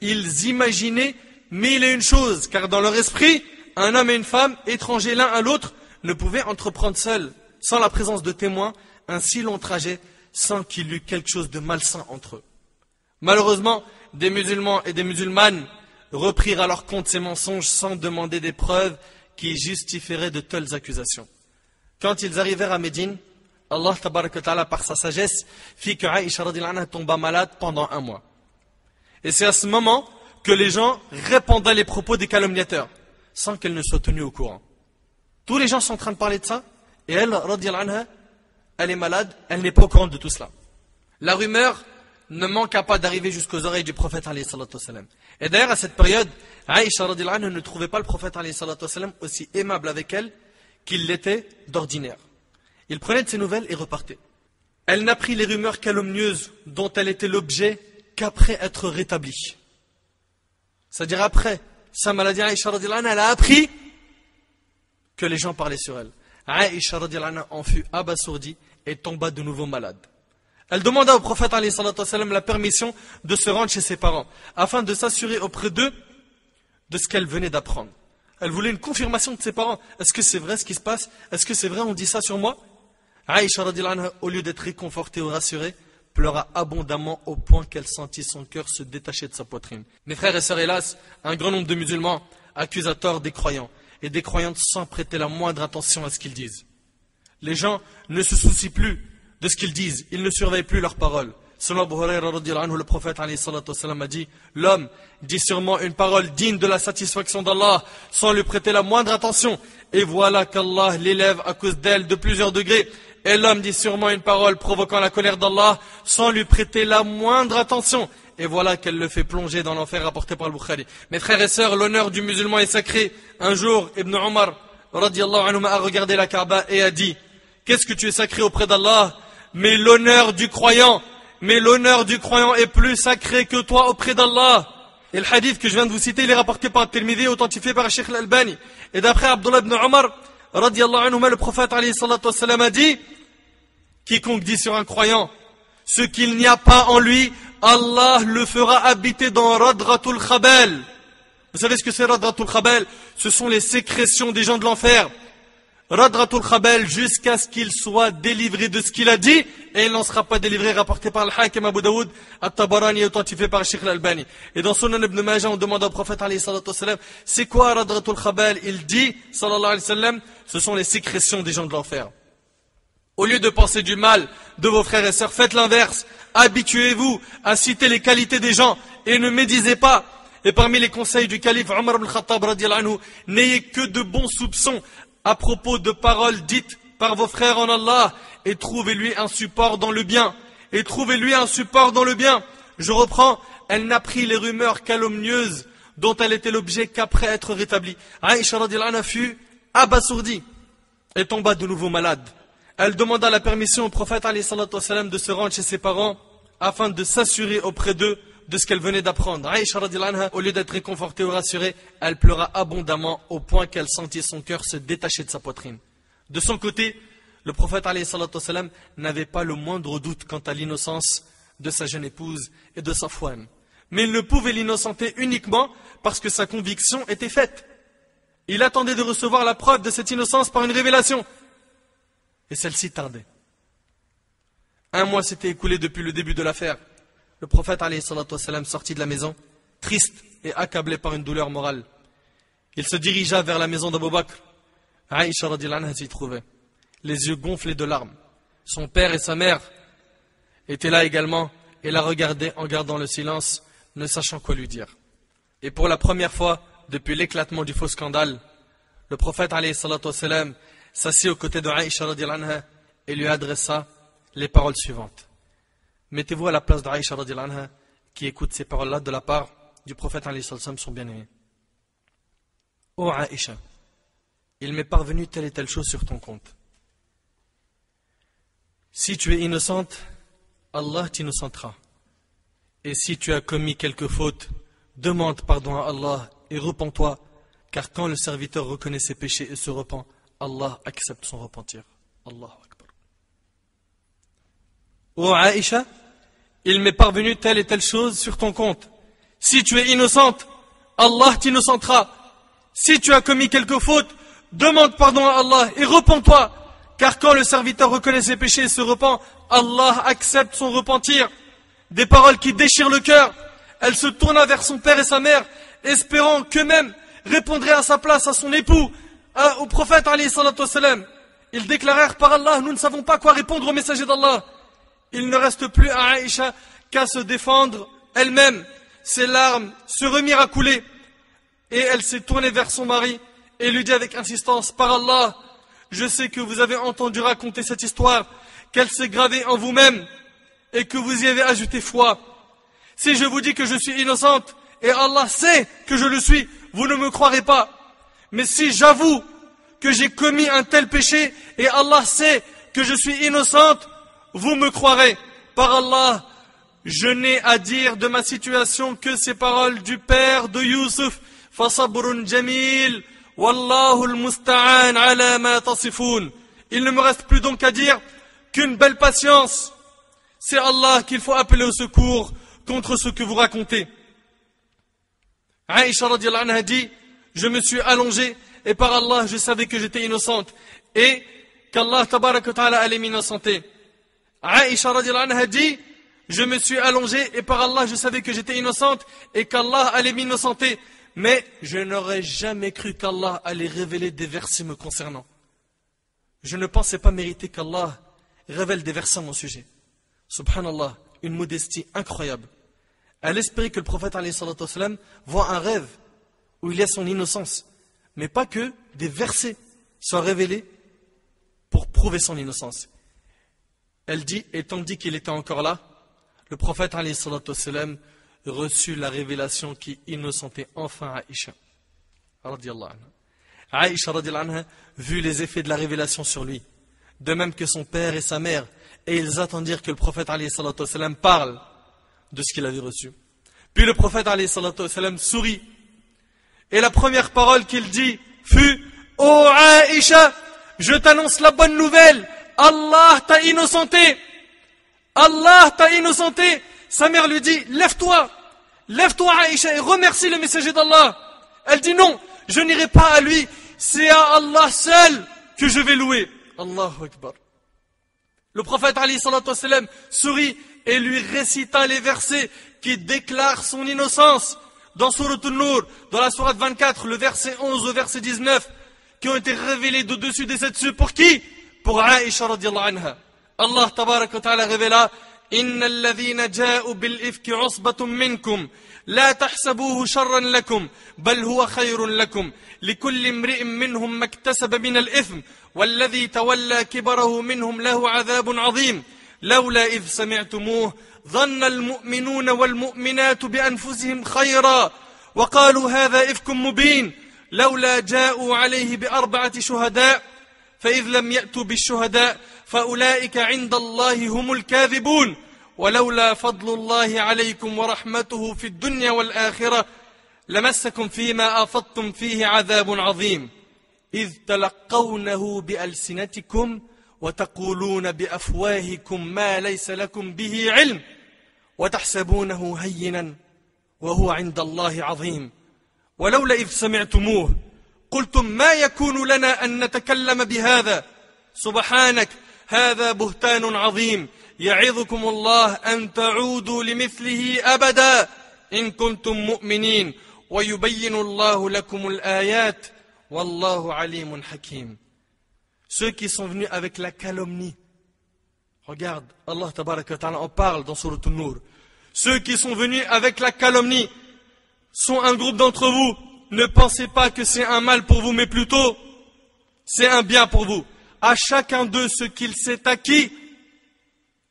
Ils imaginaient mille et une choses, car dans leur esprit, un homme et une femme, étrangers l'un à l'autre, ne pouvaient entreprendre seuls, sans la présence de témoins, un si long trajet, sans qu'il y eût quelque chose de malsain entre eux. Malheureusement, des musulmans et des musulmanes reprirent à leur compte ces mensonges sans demander des preuves qui justifieraient de telles accusations. Quand ils arrivèrent à Médine, Allah ta'ala, par sa sagesse, fit que Aïcha tomba malade pendant un mois. Et c'est à ce moment que les gens répandaient les propos des calomniateurs, sans qu'elle ne soit tenue au courant. Tous les gens sont en train de parler de ça, et elle, elle est malade, elle n'est pas au courant de tout cela. La rumeur ne manqua pas d'arriver jusqu'aux oreilles du prophète alayhi salatu wasalam. Et d'ailleurs, à cette période, Aïcha radhiyallahu anha ne trouvait pas le prophète alayhi salatu wasalam aussi aimable avec elle qu'il l'était d'ordinaire. Il prenait de ses nouvelles et repartait. Elle n'apprit les rumeurs calomnieuses dont elle était l'objet qu'après être rétablie. C'est-à-dire après sa maladie, Aïcha radhiyallahu anha, elle a appris que les gens parlaient sur elle. Aïcha radhiyallahu anha en fut abasourdie et tomba de nouveau malade. Elle demanda au prophète alayhi salatu wassalam la permission de se rendre chez ses parents, afin de s'assurer auprès d'eux de ce qu'elle venait d'apprendre. Elle voulait une confirmation de ses parents. Est-ce que c'est vrai ce qui se passe? Est-ce que c'est vrai, on dit ça sur moi? Aïcha radhiyallahu anha, au lieu d'être réconfortée ou rassurée, pleura abondamment au point qu'elle sentit son cœur se détacher de sa poitrine. Mes frères et sœurs, hélas, un grand nombre de musulmans accusent à tort des croyants et des croyantes sans prêter la moindre attention à ce qu'ils disent. Les gens ne se soucient plus de ce qu'ils disent, ils ne surveillent plus leurs paroles. Selon Abu Huraira, le prophète a dit, l'homme dit sûrement une parole digne de la satisfaction d'Allah sans lui prêter la moindre attention. Et voilà qu'Allah l'élève à cause d'elle de plusieurs degrés. Et l'homme dit sûrement une parole provoquant la colère d'Allah sans lui prêter la moindre attention. Et voilà qu'elle le fait plonger dans l'enfer rapporté par le Bukhari. Mes frères et sœurs, l'honneur du musulman est sacré. Un jour, Ibn Omar a regardé la Kaaba et a dit, qu'est-ce que tu es sacré auprès d'Allah? Mais l'honneur du croyant est plus sacré que toi auprès d'Allah. Et le hadith que je viens de vous citer, il est rapporté par At-Tirmidhi, authentifié par Cheikh l'Albani. Et d'après Abdullah ibn Omar, le prophète a dit, quiconque dit sur un croyant ce qu'il n'y a pas en lui, Allah le fera habiter dans Radratul Khabal. Vous savez ce que c'est Radratul Khabal? Ce sont les sécrétions des gens de l'enfer. Radratul Khabal, jusqu'à ce qu'il soit délivré de ce qu'il a dit, et il n'en sera pas délivré, rapporté par Al-Hakim Abu Daoud, At-Tabarani, authentifié par Cheikh l'Albani. Et dans Sonane ibn Majah, on demande au prophète, alayhi salatu wassalam, c'est quoi Radratul Khabal? Il dit, sallallahu alayhi wa sallam, ce sont les sécrétions des gens de l'enfer. Au lieu de penser du mal de vos frères et sœurs, faites l'inverse. Habituez-vous à citer les qualités des gens et ne médisez pas. Et parmi les conseils du calife Omar ibn al-Khattab, radhiyallahu anhu, n'ayez que de bons soupçons à propos de paroles dites par vos frères en Allah, et trouvez-lui un support dans le bien. Je reprends, elle n'apprit les rumeurs calomnieuses dont elle était l'objet qu'après être rétablie. Aïcha radhiyallahu anha fut abasourdie et tomba de nouveau malade. Elle demanda la permission au prophète alayhi salatu wassalam de se rendre chez ses parents afin de s'assurer auprès d'eux de ce qu'elle venait d'apprendre. Aïcha radhiyallahu anha, au lieu d'être réconfortée ou rassurée, elle pleura abondamment au point qu'elle sentit son cœur se détacher de sa poitrine. De son côté, le prophète alayhi salatu wassalam n'avait pas le moindre doute quant à l'innocence de sa jeune épouse et de Safwan. Mais il ne pouvait l'innocenter uniquement parce que sa conviction était faite. Il attendait de recevoir la preuve de cette innocence par une révélation. Et celle-ci tardait. Un mois s'était écoulé depuis le début de l'affaire. Le prophète alayhi salatu wassalam sortit de la maison, triste et accablé par une douleur morale. Il se dirigea vers la maison d'Abu Bakr. Aïcha radhiyallahu anha s'y trouvait, les yeux gonflés de larmes. Son père et sa mère étaient là également et la regardaient en gardant le silence, ne sachant quoi lui dire. Et pour la première fois depuis l'éclatement du faux scandale, le prophète alayhi salatu wassalam s'assit aux côtés de Aïcha radhiyallahu anha et lui adressa les paroles suivantes. Mettez-vous à la place d'Aïcha radhiyallahu anha qui écoute ces paroles-là de la part du prophète alayhi salatu wassalam, son bien-aimé. Ô Aïcha, il m'est parvenu telle et telle chose sur ton compte. Si tu es innocente, Allah t'innocentera. Et si tu as commis quelque faute, demande pardon à Allah et repens-toi, car quand le serviteur reconnaît ses péchés et se repent, Allah accepte son repentir. Allahu Akbar. Ô Aïcha, il m'est parvenu telle et telle chose sur ton compte. Si tu es innocente, Allah t'innocentera. Si tu as commis quelque faute, demande pardon à Allah et repens-toi, car quand le serviteur reconnaît ses péchés et se repent, Allah accepte son repentir. Des paroles qui déchirent le cœur. Elle se tourna vers son père et sa mère, espérant qu'eux-mêmes répondraient à sa place, à son époux, au prophète alayhi salatu wassalam. Ils déclarèrent par Allah, nous ne savons pas quoi répondre au messager d'Allah. Il ne reste plus à Aïcha qu'à se défendre elle-même. Ses larmes se remirent à couler. Et elle s'est tournée vers son mari et lui dit avec insistance, par Allah, je sais que vous avez entendu raconter cette histoire, qu'elle s'est gravée en vous-même et que vous y avez ajouté foi. Si je vous dis que je suis innocente et Allah sait que je le suis, vous ne me croirez pas. Mais si j'avoue que j'ai commis un tel péché et Allah sait que je suis innocente, vous me croirez. Par Allah, je n'ai à dire de ma situation que ces paroles du père de Youssef. Fasabrun jamil, wallahu al-musta'an ala ma tasifun. Il ne me reste plus donc à dire qu'une belle patience. C'est Allah qu'il faut appeler au secours contre ce que vous racontez. Aïcha radhiyallahu anha dit, je me suis allongée et par Allah je savais que j'étais innocente et qu'Allah tabaraka ta'ala allait m'innocenter. Aïcha radhiyallahu anha dit, je me suis allongée et par Allah je savais que j'étais innocente et qu'Allah allait m'innocenter. Mais je n'aurais jamais cru qu'Allah allait révéler des versets me concernant. Je ne pensais pas mériter qu'Allah révèle des versets à mon sujet. Subhanallah, une modestie incroyable. Elle espérait que le prophète alayhi salatu wassalam voit un rêve où il y a son innocence, mais pas que des versets soient révélés pour prouver son innocence. Elle dit, et tandis qu'il était encore là, le prophète alayhi salatu wassalam reçut la révélation qui innocentait enfin Aïcha radhiyallahu anha. Aïcha radhiyallahu anha vit les effets de la révélation sur lui, de même que son père et sa mère, et ils attendirent que le prophète alayhi salatu wassalam parle de ce qu'il avait reçu. Puis le prophète alayhi salatu wassalam sourit, et la première parole qu'il dit fut, ô Aïcha, je t'annonce la bonne nouvelle, Allah t'a innocenté, Allah t'a innocenté. Sa mère lui dit, lève-toi Aïcha et remercie le messager d'Allah. Elle dit non, je n'irai pas à lui, c'est à Allah seul que je vais louer. Allahu Akbar. Le prophète alayhi salatu wassalam sourit et lui récita les versets qui déclarent son innocence. Dans Surat An-Nur, dans la sourate 24, le verset 11 au verset 19, qui ont été révélés de dessus des sept cieux. Pour qui? Pour Aïcha radhiyallahu anha. Allah tabaraka wa ta'ala révéla, إن الذين جاءوا بالإفك عصبة منكم لا تحسبوه شرا لكم بل هو خير لكم لكل امرئ منهم ما اكتسب من الإثم والذي تولى كبره منهم له عذاب عظيم لولا إذ سمعتموه ظن المؤمنون والمؤمنات بأنفسهم خيرا وقالوا هذا إفك مبين لولا جاءوا عليه بأربعة شهداء فإذ لم يأتوا بالشهداء فأولئك عند الله هم الكاذبون ولولا فضل الله عليكم ورحمته في الدنيا والآخرة لمسكم فيما أفضتم فيه عذاب عظيم إذ تلقونه بألسنتكم وتقولون بأفواهكم ما ليس لكم به علم وتحسبونه هينا وهو عند الله عظيم ولولا إذ سمعتموه قلتم ما يكون لنا أن نتكلم بهذا سبحانك هذا بهتان عظيم يعظكم الله أن تعودوا لمثله أبدا إن كنتم مؤمنين ويبين الله لكم الآيات والله عليم حكيم. Ceux qui sont venus avec la calomnie Regarde, Allah tabaraka wa ta'ala en parle dans Sourate An-Nur. Ceux qui sont venus avec la calomnie sont un groupe d'entre vous. Ne pensez pas que c'est un mal pour vous, mais plutôt c'est un bien pour vous. À chacun d'eux ce qu'il s'est acquis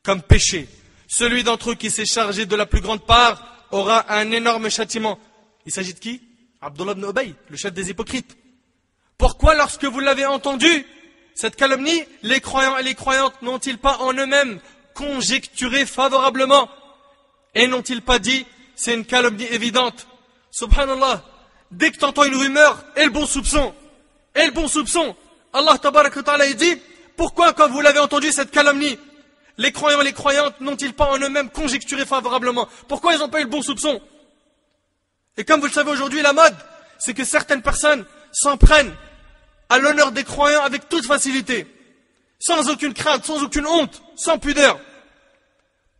comme péché. Celui d'entre eux qui s'est chargé de la plus grande part aura un énorme châtiment. Il s'agit de qui? Abdullah ibn Ubay, le chef des hypocrites. Pourquoi lorsque vous l'avez entendu, cette calomnie, les croyants et les croyantes n'ont-ils pas en eux-mêmes conjecturé favorablement? Et n'ont-ils pas dit, c'est une calomnie évidente? Subhanallah, dès que tu entends une rumeur, et le bon soupçon, et le bon soupçon. Allah tabaraka wa ta'ala dit, pourquoi quand vous l'avez entendu cette calomnie, les croyants et les croyantes n'ont-ils pas en eux-mêmes conjecturé favorablement? Pourquoi ils n'ont pas eu le bon soupçon? Et comme vous le savez aujourd'hui, la mode, c'est que certaines personnes s'en prennent à l'honneur des croyants avec toute facilité, sans aucune crainte, sans aucune honte, sans pudeur.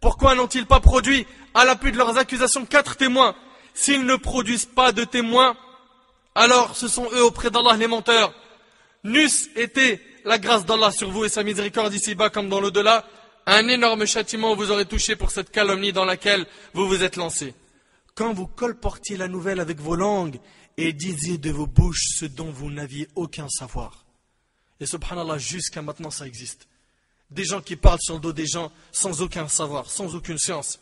Pourquoi n'ont-ils pas produit, à l'appui de leurs accusations, 4 témoins? S'ils ne produisent pas de témoins, alors ce sont eux auprès d'Allah les menteurs. N'eût été la grâce d'Allah sur vous et sa miséricorde ici-bas comme dans l'au-delà, un énorme châtiment vous aurait touché pour cette calomnie dans laquelle vous vous êtes lancés. Quand vous colportiez la nouvelle avec vos langues et disiez de vos bouches ce dont vous n'aviez aucun savoir. Et subhanallah, jusqu'à maintenant ça existe. Des gens qui parlent sur le dos des gens sans aucun savoir, sans aucune science.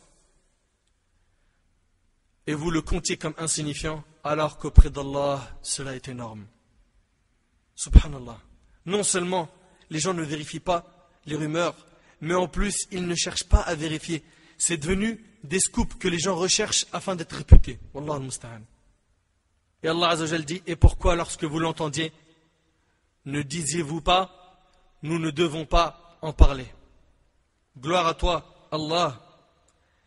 Et vous le comptiez comme insignifiant, alors qu'auprès d'Allah, cela est énorme. Subhanallah. Non seulement les gens ne vérifient pas les rumeurs, mais en plus ils ne cherchent pas à vérifier. C'est devenu des scoops que les gens recherchent afin d'être réputés. Wallah al-musta'an. Et Allah Azza wa Jal dit, et pourquoi lorsque vous l'entendiez, ne disiez-vous pas, nous ne devons pas en parler. Gloire à toi, Allah.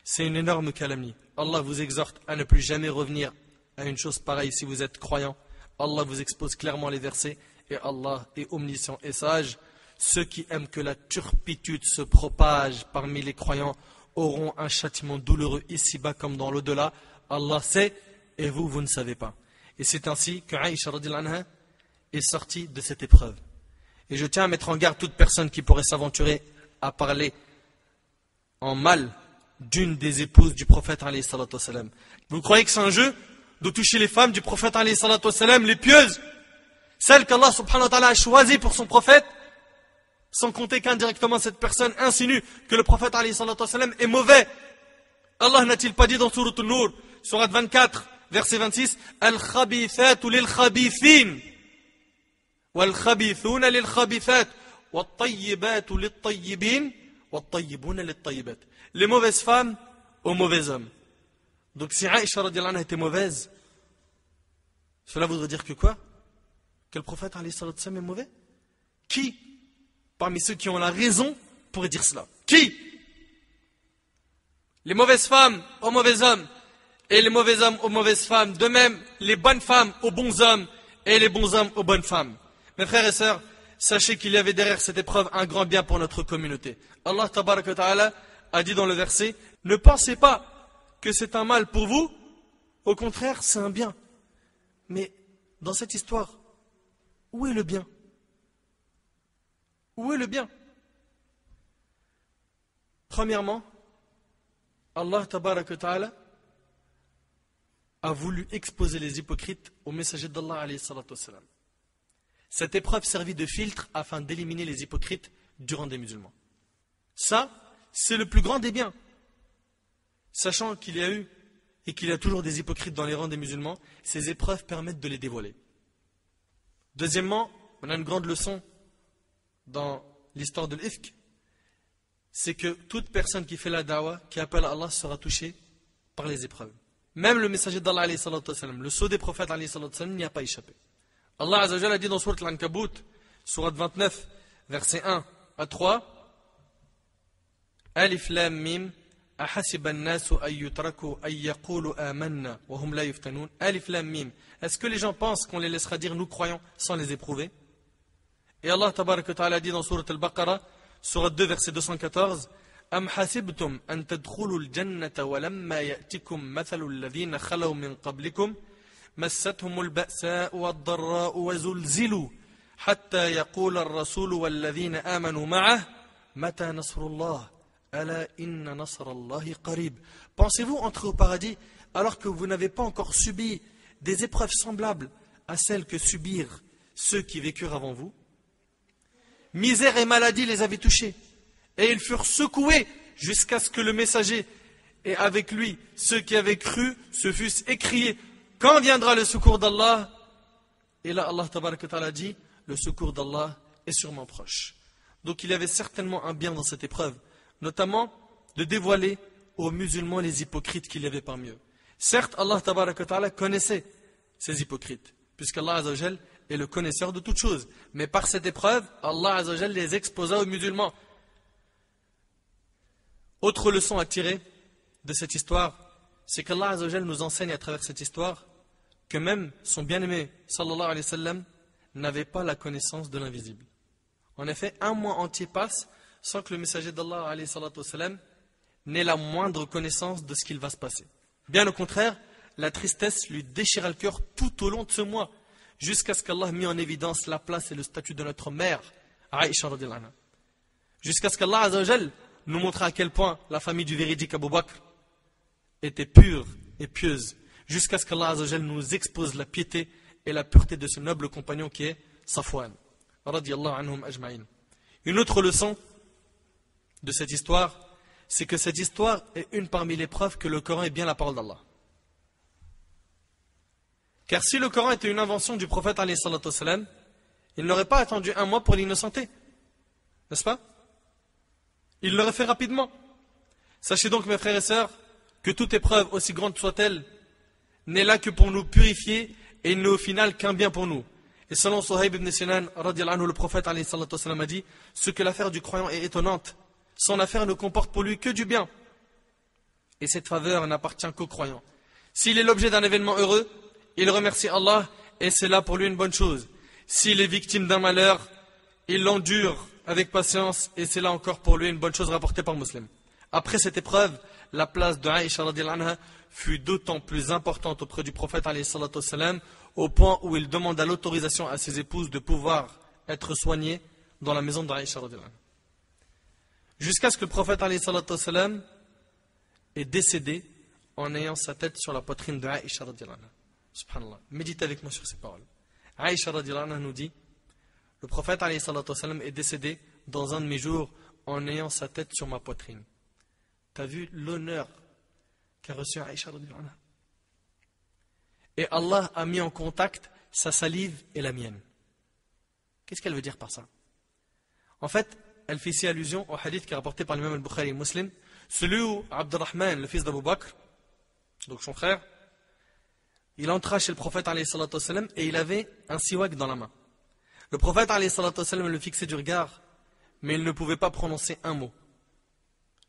C'est une énorme calomnie. Allah vous exhorte à ne plus jamais revenir à une chose pareille si vous êtes croyant. Allah vous expose clairement les versets et Allah est omniscient et sage. Ceux qui aiment que la turpitude se propage parmi les croyants auront un châtiment douloureux ici-bas comme dans l'au-delà. Allah sait et vous, vous ne savez pas. Et c'est ainsi que Aïcha radhiyallahu anha est sortie de cette épreuve. Et je tiens à mettre en garde toute personne qui pourrait s'aventurer à parler en mal d'une des épouses du prophète alayhi salatu wasalam. Vous croyez que c'est un jeu de toucher les femmes du prophète alayhi salatu wasalam, les pieuses, celles qu'Allah subhanahu wa ta'ala a choisies pour son prophète, sans compter qu'indirectement cette personne insinue que le prophète alayhi salatu wasalam est mauvais. Allah n'a-t-il pas dit dans Sourate An-Nur, Surat 24, verset 26, Al-Khabithatu lil-Khabithin, Wal-Khabithuna lil-Khabithat, Wat-Tayyibatu lit-Tayyibin, Wat-Tayyibuna lit-Tayyibat. Les mauvaises femmes aux mauvais hommes. Donc si Aïcha radhiyallahu anha était mauvaise, cela voudrait dire que quoi? Que le prophète alayhi salatu wasalam est mauvais? Qui, parmi ceux qui ont la raison, pourrait dire cela? Qui? Les mauvaises femmes aux mauvais hommes. Et les mauvais hommes aux mauvaises femmes. De même, les bonnes femmes aux bons hommes et les bons hommes aux bonnes femmes. Mes frères et sœurs, sachez qu'il y avait derrière cette épreuve un grand bien pour notre communauté. Allah tabaraka wa ta'ala a dit dans le verset, ne pensez pas que c'est un mal pour vous, au contraire c'est un bien. Mais dans cette histoire, où est le bien? Où est le bien? Premièrement, Allah tabaraka wa ta'ala a voulu exposer les hypocrites au messager d'Allah alayhi salatu wassalam. Cette épreuve servit de filtre afin d'éliminer les hypocrites du rang des musulmans. Ça, c'est le plus grand des biens. Sachant qu'il y a eu et qu'il y a toujours des hypocrites dans les rangs des musulmans, ces épreuves permettent de les dévoiler. Deuxièmement, on a une grande leçon dans l'histoire de l'Ifk, c'est que toute personne qui fait la da'wa, qui appelle à Allah, sera touchée par les épreuves. Même le messager d'Allah, le sceau des prophètes, n'y a pas échappé. Allah Azza wa Jalla a dit dans Sourate Al-Ankabut, Sourate 29, versets 1 à 3, Alif Lam Mim, Ahasiba an-nasu ay yutraku ay yaqulu amanna wa hum la yuftanun. Alif Lam Mim. Est-ce que les gens pensent qu'on les laissera dire nous croyons sans les éprouver? Et Allah Tabaraka wa Ta'ala dit dans Sourate Al-Baqarah, Sourate 2, verset 214, Am hasibtum an tadkhulul jannata wa lamma ya'tikum mathalul ladhina khalaw min qablikum massathumul ba'sa'u wad-dharra'u wa zulzilu hatta yaqula ar-rasulu wal ladhina amanu ma'ahu Mata nasrullah, ala inna nasrallahi qarib. Pensez-vous entrer au paradis alors que vous n'avez pas encore subi des épreuves semblables à celles que subirent ceux qui vécurent avant vous? Misère et maladie les avaient touchés, et ils furent secoués jusqu'à ce que le messager et avec lui ceux qui avaient cru se fussent écriés: quand viendra le secours d'Allah? Et là Allah tabaraka ta'ala dit: le secours d'Allah est sûrement proche. Donc il y avait certainement un bien dans cette épreuve, notamment de dévoiler aux musulmans les hypocrites qu'il y avait parmi eux. Certes, Allah tabaraka ta'ala connaissait ces hypocrites, puisqu'Allah azawajal est le connaisseur de toutes choses. Mais par cette épreuve, Allah azawajal les exposa aux musulmans. Autre leçon à tirer de cette histoire, c'est qu'Allah azawajal nous enseigne à travers cette histoire que même son bien-aimé sallallahu alayhi wa sallam n'avait pas la connaissance de l'invisible. En effet, un mois entier passe sans que le messager d'Allah alayhi salatu wa sallam n'ait la moindre connaissance de ce qu'il va se passer. Bien au contraire, la tristesse lui déchira le cœur tout au long de ce mois, jusqu'à ce qu'Allah mît en évidence la place et le statut de notre mère, Aïcha radhiyallahu anha. Jusqu'à ce qu'Allah azawajal nous montre à quel point la famille du véridique Abu Bakr était pure et pieuse. Jusqu'à ce qu'Allah azawajal nous expose la piété et la pureté de ce noble compagnon qui est Safwan. Une autre leçon de cette histoire, c'est que cette histoire est une parmi les preuves que le Coran est bien la parole d'Allah. Car si le Coran était une invention du prophète alayhi salatu wassalam, il n'aurait pas attendu un mois pour l'innocenter. N'est-ce pas? Il l'aurait fait rapidement. Sachez donc, mes frères et sœurs, que toute épreuve, aussi grande soit-elle, n'est là que pour nous purifier et il n'est au final qu'un bien pour nous. Et selon Suhaib ibn Sinan, le prophète a dit: ce que l'affaire du croyant est étonnante, son affaire ne comporte pour lui que du bien. Et cette faveur n'appartient qu'au croyant. S'il est l'objet d'un événement heureux, il remercie Allah et c'est là pour lui une bonne chose. S'il est victime d'un malheur, il l'endure avec patience et c'est là encore pour lui une bonne chose, rapportée par Muslim. Après cette épreuve, la place de Aïcha fut d'autant plus importante auprès du prophète au point où il demanda l'autorisation à ses épouses de pouvoir être soignées dans la maison d'Aïcha, jusqu'à ce que le prophète est décédé en ayant sa tête sur la poitrine d'Aïcha. Subhanallah, méditez avec moi sur ces paroles. Aïcha nous dit: le prophète est décédé dans un de mes jours en ayant sa tête sur ma poitrine. T'as vu l'honneur qu'a reçu Aïcha radhiyallahu anha. Et Allah a mis en contact sa salive et la mienne. Qu'est-ce qu'elle veut dire par ça? En fait, elle fait ici allusion au hadith qui est rapporté par l'imam al-Bukhari et Muslim, celui où Abdurrahman, le fils d'Abu Bakr, donc son frère, il entra chez le prophète alayhi salatu wassalam et il avait un siwak dans la main. Le prophète alayhi salatu wassalam le fixait du regard, mais il ne pouvait pas prononcer un mot.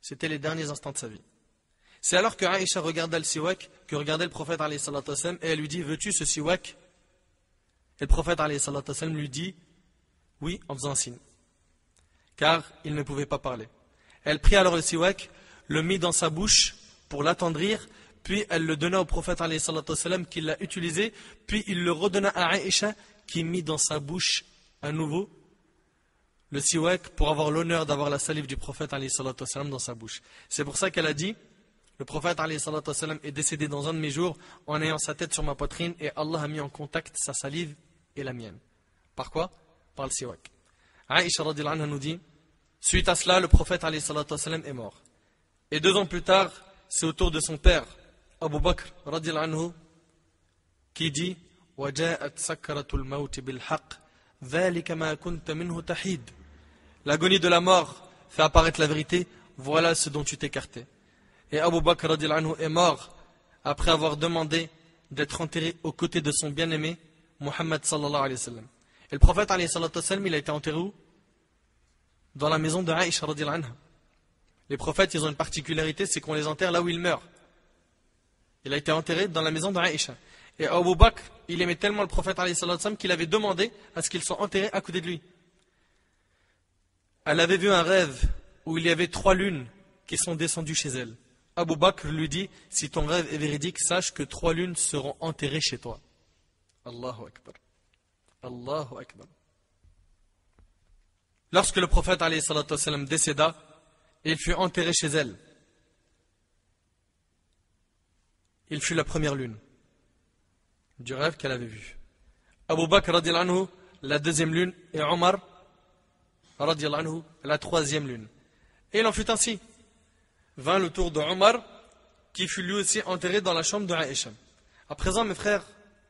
C'était les derniers instants de sa vie. C'est alors que Aïcha regarda le siwak, que regardait le prophète alayhi salatu wassalam, et elle lui dit: veux-tu ce siwak? Et le prophète alayhi salatu wassalam lui dit oui, en faisant un signe, car il ne pouvait pas parler. Elle prit alors le siwak, le mit dans sa bouche pour l'attendrir, puis elle le donna au prophète alayhi salatu wassalam qui l'a utilisé, puis il le redonna à Aïcha qui mit dans sa bouche à nouveau le siwak pour avoir l'honneur d'avoir la salive du prophète alayhi salatu wassalam dans sa bouche. C'est pour ça qu'elle a dit: le prophète est décédé dans un de mes jours en ayant sa tête sur ma poitrine et Allah a mis en contact sa salive et la mienne. Par quoi? Par le siwak. Aïcha nous dit: suite à cela, le prophète est mort. Et 2 ans plus tard, c'est au tour de son père, Abu Bakr, qui dit: l'agonie de la mort fait apparaître la vérité, voilà ce dont tu t'écartais. Et Abu Bakr radhiyallahu anhu est mort après avoir demandé d'être enterré aux côtés de son bien-aimé Muhammad sallallahu alayhi wa sallam. Et le prophète alayhi sallam, il a été enterré où? Dans la maison de Aïcha radhiyallahu anha. Les prophètes, ils ont une particularité, c'est qu'on les enterre là où ils meurent. Il a été enterré dans la maison de Aïcha. Et Abu Bakr, il aimait tellement le prophète alayhi sallam qu'il avait demandé à ce qu'il soit enterré à côté de lui. Elle avait vu un rêve où il y avait 3 lunes qui sont descendues chez elle. Abu Bakr lui dit: si ton rêve est véridique, sache que 3 lunes seront enterrées chez toi. Allahu Akbar. Allahu Akbar. Lorsque le prophète alayhi salatu wassalam décéda, il fut enterré chez elle. Il fut la première lune du rêve qu'elle avait vu. Abu Bakr radiyallahu anhu, la deuxième lune, et Omar radiyallahu anhu, la troisième lune. Et il en fut ainsi. Vint le tour de Omar, qui fut lui aussi enterré dans la chambre de Aïcha. À présent, mes frères,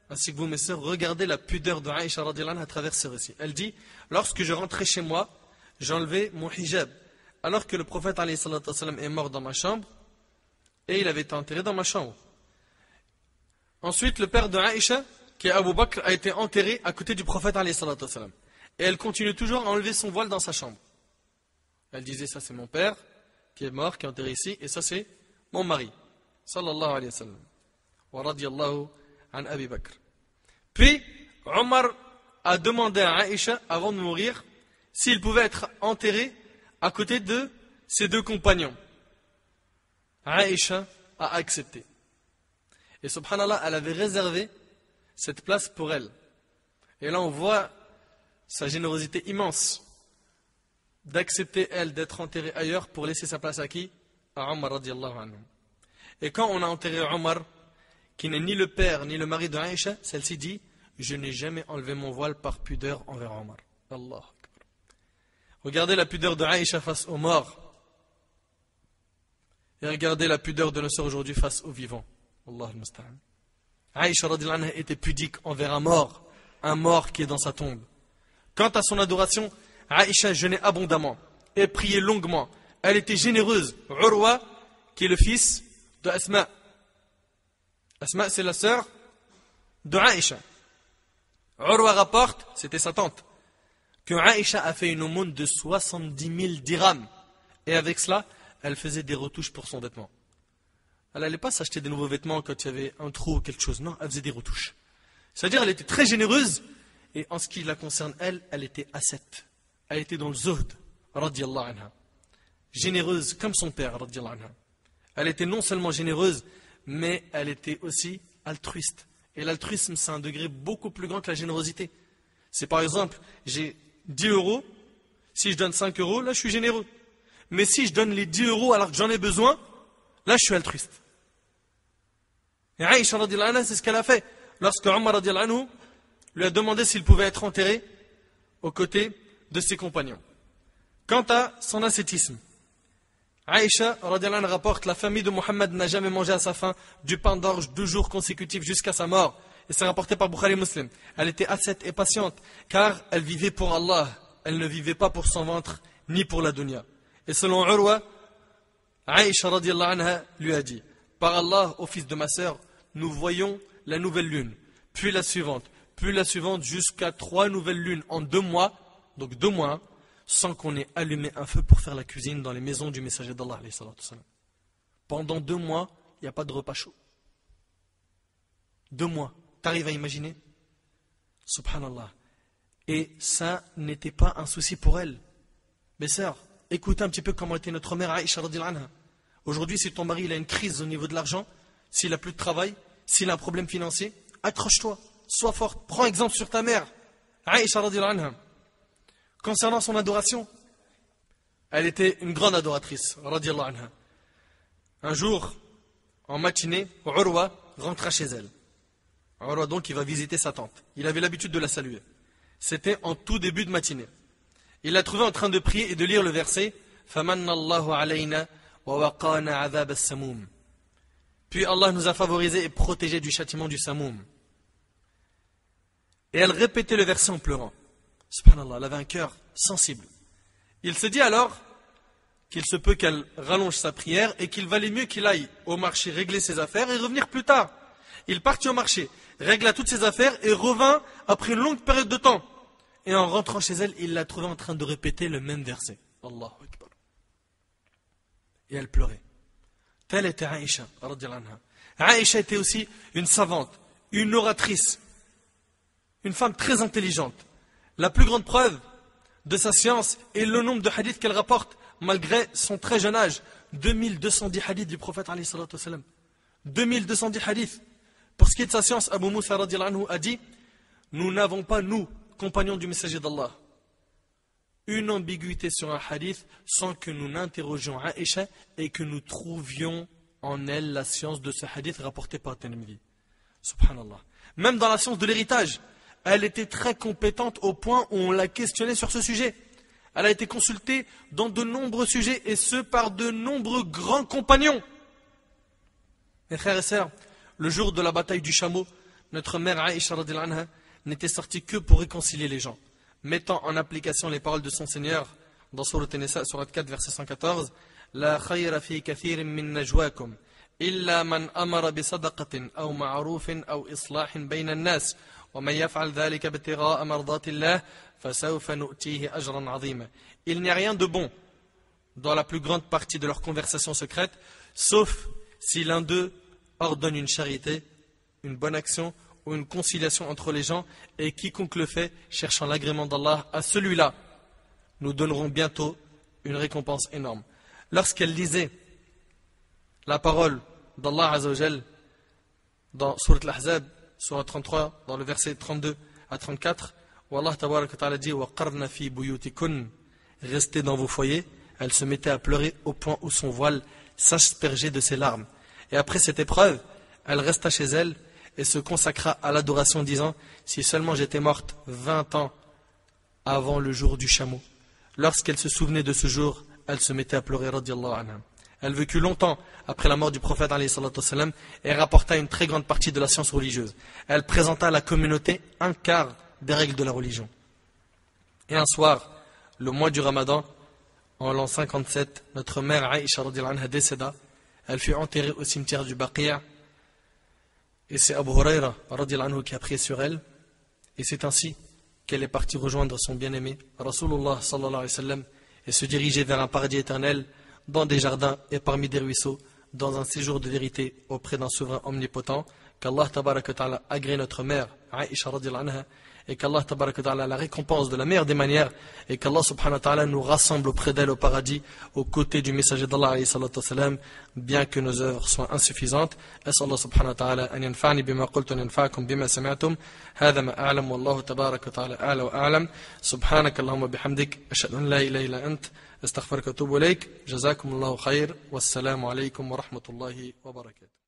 ainsi que vous, mes sœurs, regardez la pudeur de Aïcha radiyallahu anha à travers ce récit. Elle dit, lorsque je rentrais chez moi, j'enlevais mon hijab, alors que le prophète alayhi salatu wassalam est mort dans ma chambre, et il avait été enterré dans ma chambre. Ensuite, le père de Aïcha, qui est Abu Bakr, a été enterré à côté du prophète alayhi salatu wassalam. Et elle continue toujours à enlever son voile dans sa chambre. Elle disait, ça c'est mon père, qui est mort, qui est enterré ici, et ça c'est mon mari. Sallallahu alayhi wa sallam. Wa radiyallahu an Abi Bakr. Puis, Omar a demandé à Aïcha, avant de mourir, s'il pouvait être enterré à côté de ses deux compagnons. Aïcha a accepté. Et subhanallah, elle avait réservé cette place pour elle. Et là, on voit sa générosité immense d'accepter, elle, d'être enterrée ailleurs pour laisser sa place à qui? À Omar radiyallahu anhu. Et quand on a enterré Omar, qui n'est ni le père ni le mari de Aïcha, celle-ci dit, je n'ai jamais enlevé mon voile par pudeur envers Omar. Allah. Regardez la pudeur de Aïcha face aux morts. Et regardez la pudeur de nos sœurs aujourd'hui face aux vivants. Allah al-Musta'an. Aïcha radiyallahu anha était pudique envers un mort qui est dans sa tombe. Quant à son adoration, Aïcha jeûnait abondamment et priait longuement. Elle était généreuse. Urwa, qui est le fils de Asma. Asma, c'est la sœur de Aïcha. Urwa rapporte, c'était sa tante, que Aïcha a fait une aumône de 70 000 dirhams. Et avec cela, elle faisait des retouches pour son vêtement. Elle n'allait pas s'acheter des nouveaux vêtements quand il y avait un trou ou quelque chose. Non, elle faisait des retouches. C'est-à-dire, elle était très généreuse. Et en ce qui la concerne, elle était ascète. Elle était dans le zuhd, radiyallahu anha. Généreuse comme son père, radiyallahu anha. Elle était non seulement généreuse, mais elle était aussi altruiste. Et l'altruisme, c'est un degré beaucoup plus grand que la générosité. C'est par exemple, j'ai 10 €, si je donne 5 €, là je suis généreux. Mais si je donne les 10 € alors que j'en ai besoin, là je suis altruiste. Et Aïcha radiyallahu anha, c'est ce qu'elle a fait. Lorsque Omar radiyallahu anhu lui a demandé s'il pouvait être enterré aux côtés de ses compagnons. Quant à son ascétisme, Aïcha radiyallahu anha rapporte, la famille de Muhammad n'a jamais mangé à sa faim du pain d'orge 2 jours consécutifs jusqu'à sa mort. Et c'est rapporté par Bukhari Muslim. Elle était ascète et patiente, car elle vivait pour Allah. Elle ne vivait pas pour son ventre, ni pour la dunya. Et selon Urwa, Aïcha radiyallahu anha lui a dit, par Allah, ô fils de ma sœur, nous voyons la nouvelle lune, puis la suivante jusqu'à 3 nouvelles lunes en 2 mois, donc 2 mois, sans qu'on ait allumé un feu pour faire la cuisine dans les maisons du messager d'Allah. Pendant 2 mois, il n'y a pas de repas chaud. 2 mois. T'arrives à imaginer? Subhanallah. Et ça n'était pas un souci pour elle. Mes sœurs, écoutez un petit peu comment était notre mère Aïcha radiyallahu anha. Aujourd'hui, si ton mari il a une crise au niveau de l'argent, s'il n'a plus de travail, s'il a un problème financier, accroche-toi, sois forte, prends exemple sur ta mère Aïcha radiyallahu anha. Concernant son adoration, elle était une grande adoratrice radiyallahu anha. Un jour, en matinée, Urwa rentra chez elle. Urwa donc, il va visiter sa tante. Il avait l'habitude de la saluer. C'était en tout début de matinée. Il l'a trouvée en train de prier et de lire le verset « Famanna Allahu alayna wa waqana azab as-samoum » Puis Allah nous a favorisés et protégés du châtiment du samoum. Et elle répétait le verset en pleurant. Subhanallah, elle avait un cœur sensible. Il se dit alors qu'il se peut qu'elle rallonge sa prière et qu'il valait mieux qu'il aille au marché régler ses affaires et revenir plus tard. Il partit au marché, régla toutes ses affaires et revint après une longue période de temps. Et en rentrant chez elle, il la trouvait en train de répéter le même verset. Allahu Akbar. Et elle pleurait. Telle était Aïcha, radiyallahu anha. Aïcha était aussi une savante, une oratrice, une femme très intelligente. La plus grande preuve de sa science est le nombre de hadiths qu'elle rapporte, malgré son très jeune âge. 2210 hadiths du prophète, alayhi salatu wasalam. 2210 hadiths. Pour ce qui est de sa science, Abu Musa al-Ash'ari a dit, nous n'avons pas, nous, compagnons du messager d'Allah, une ambiguïté sur un hadith sans que nous n'interrogions Aïcha et que nous trouvions en elle la science de ce hadith rapporté par At-Tirmidhi. Subhanallah. Même dans la science de l'héritage, elle était très compétente au point où on l'a questionnée sur ce sujet. Elle a été consultée dans de nombreux sujets et ce par de nombreux grands compagnons. Mes frères et sœurs, le jour de la bataille du chameau, notre mère Aïcha radhiyallahu anha n'était sortie que pour réconcilier les gens, mettant en application les paroles de son Seigneur dans Sourate An-Nisa, Sourate 4, verset 114. La khayra fi kathirin min najwaakum illa man amara bi sadaqatin aw ma'rufin aw islahin bayna an-nas wa man yaf'al dhalika ibtigha'a mardatillah fasawfa nu'tihi ajran 'azima. Il n'y a rien de bon dans la plus grande partie de leurs conversations secrètes, sauf si l'un d'eux ordonne une charité, une bonne action ou une conciliation entre les gens, et quiconque le fait cherchant l'agrément d'Allah, à celui-là nous donnerons bientôt une récompense énorme. Lorsqu'elle lisait la parole d'Allah Azzawajal dans Sourate Al-Ahzab, Sourate 33, dans le verset 32 à 34, où Allah Tabaraka Ta'ala dit Waqarna fi buyutikun, restez dans vos foyers, elle se mettait à pleurer au point où son voile s'aspergeait de ses larmes. Et après cette épreuve, elle resta chez elle et se consacra à l'adoration, disant si seulement j'étais morte 20 ans avant le jour du chameau. Lorsqu'elle se souvenait de ce jour, elle se mettait à pleurer. Elle vécut longtemps après la mort du prophète et rapporta une très grande partie de la science religieuse. Elle présenta à la communauté un quart des règles de la religion. Et un soir, le mois du Ramadan, en l'an 57, notre mère Aïcha décéda. Elle fut enterrée au cimetière du Baqarah. Et c'est Abu Huraira qui a prié sur elle. Et c'est ainsi qu'elle est partie rejoindre son bien-aimé, Rasulullah sallallahu alayhi wa sallam, et se diriger vers un paradis éternel, dans des jardins et parmi des ruisseaux, dans un séjour de vérité auprès d'un souverain omnipotent. Qu'Allah Tabaraka Ta'ala agrée notre mère, Aïcha radhiyallahu anha, et qu'Allah Tabaraka Ta'ala la récompense de la meilleure des manières, et qu'Allah Subhanahu wa Ta'ala nous rassemble auprès d'elle au paradis, aux côtés du messager d'Allah alayhi salatu wa salam, bien que nos œuvres soient insuffisantes. As'Allah Subhanahu wa Ta'ala an yanfa'ni bima qultu yanfa'akum bima sami'tum, hadha ma a'lam wallahu Tabaraka Ta'ala a'la wa a'lam, subhanakallahumma bihamdik, ashhadu an la ilaha illa ant, astaghfiruka wa atubu ilayk, jazakumullahu khair, wassalamu alaykum wa rahmatullahi wa barakatuh.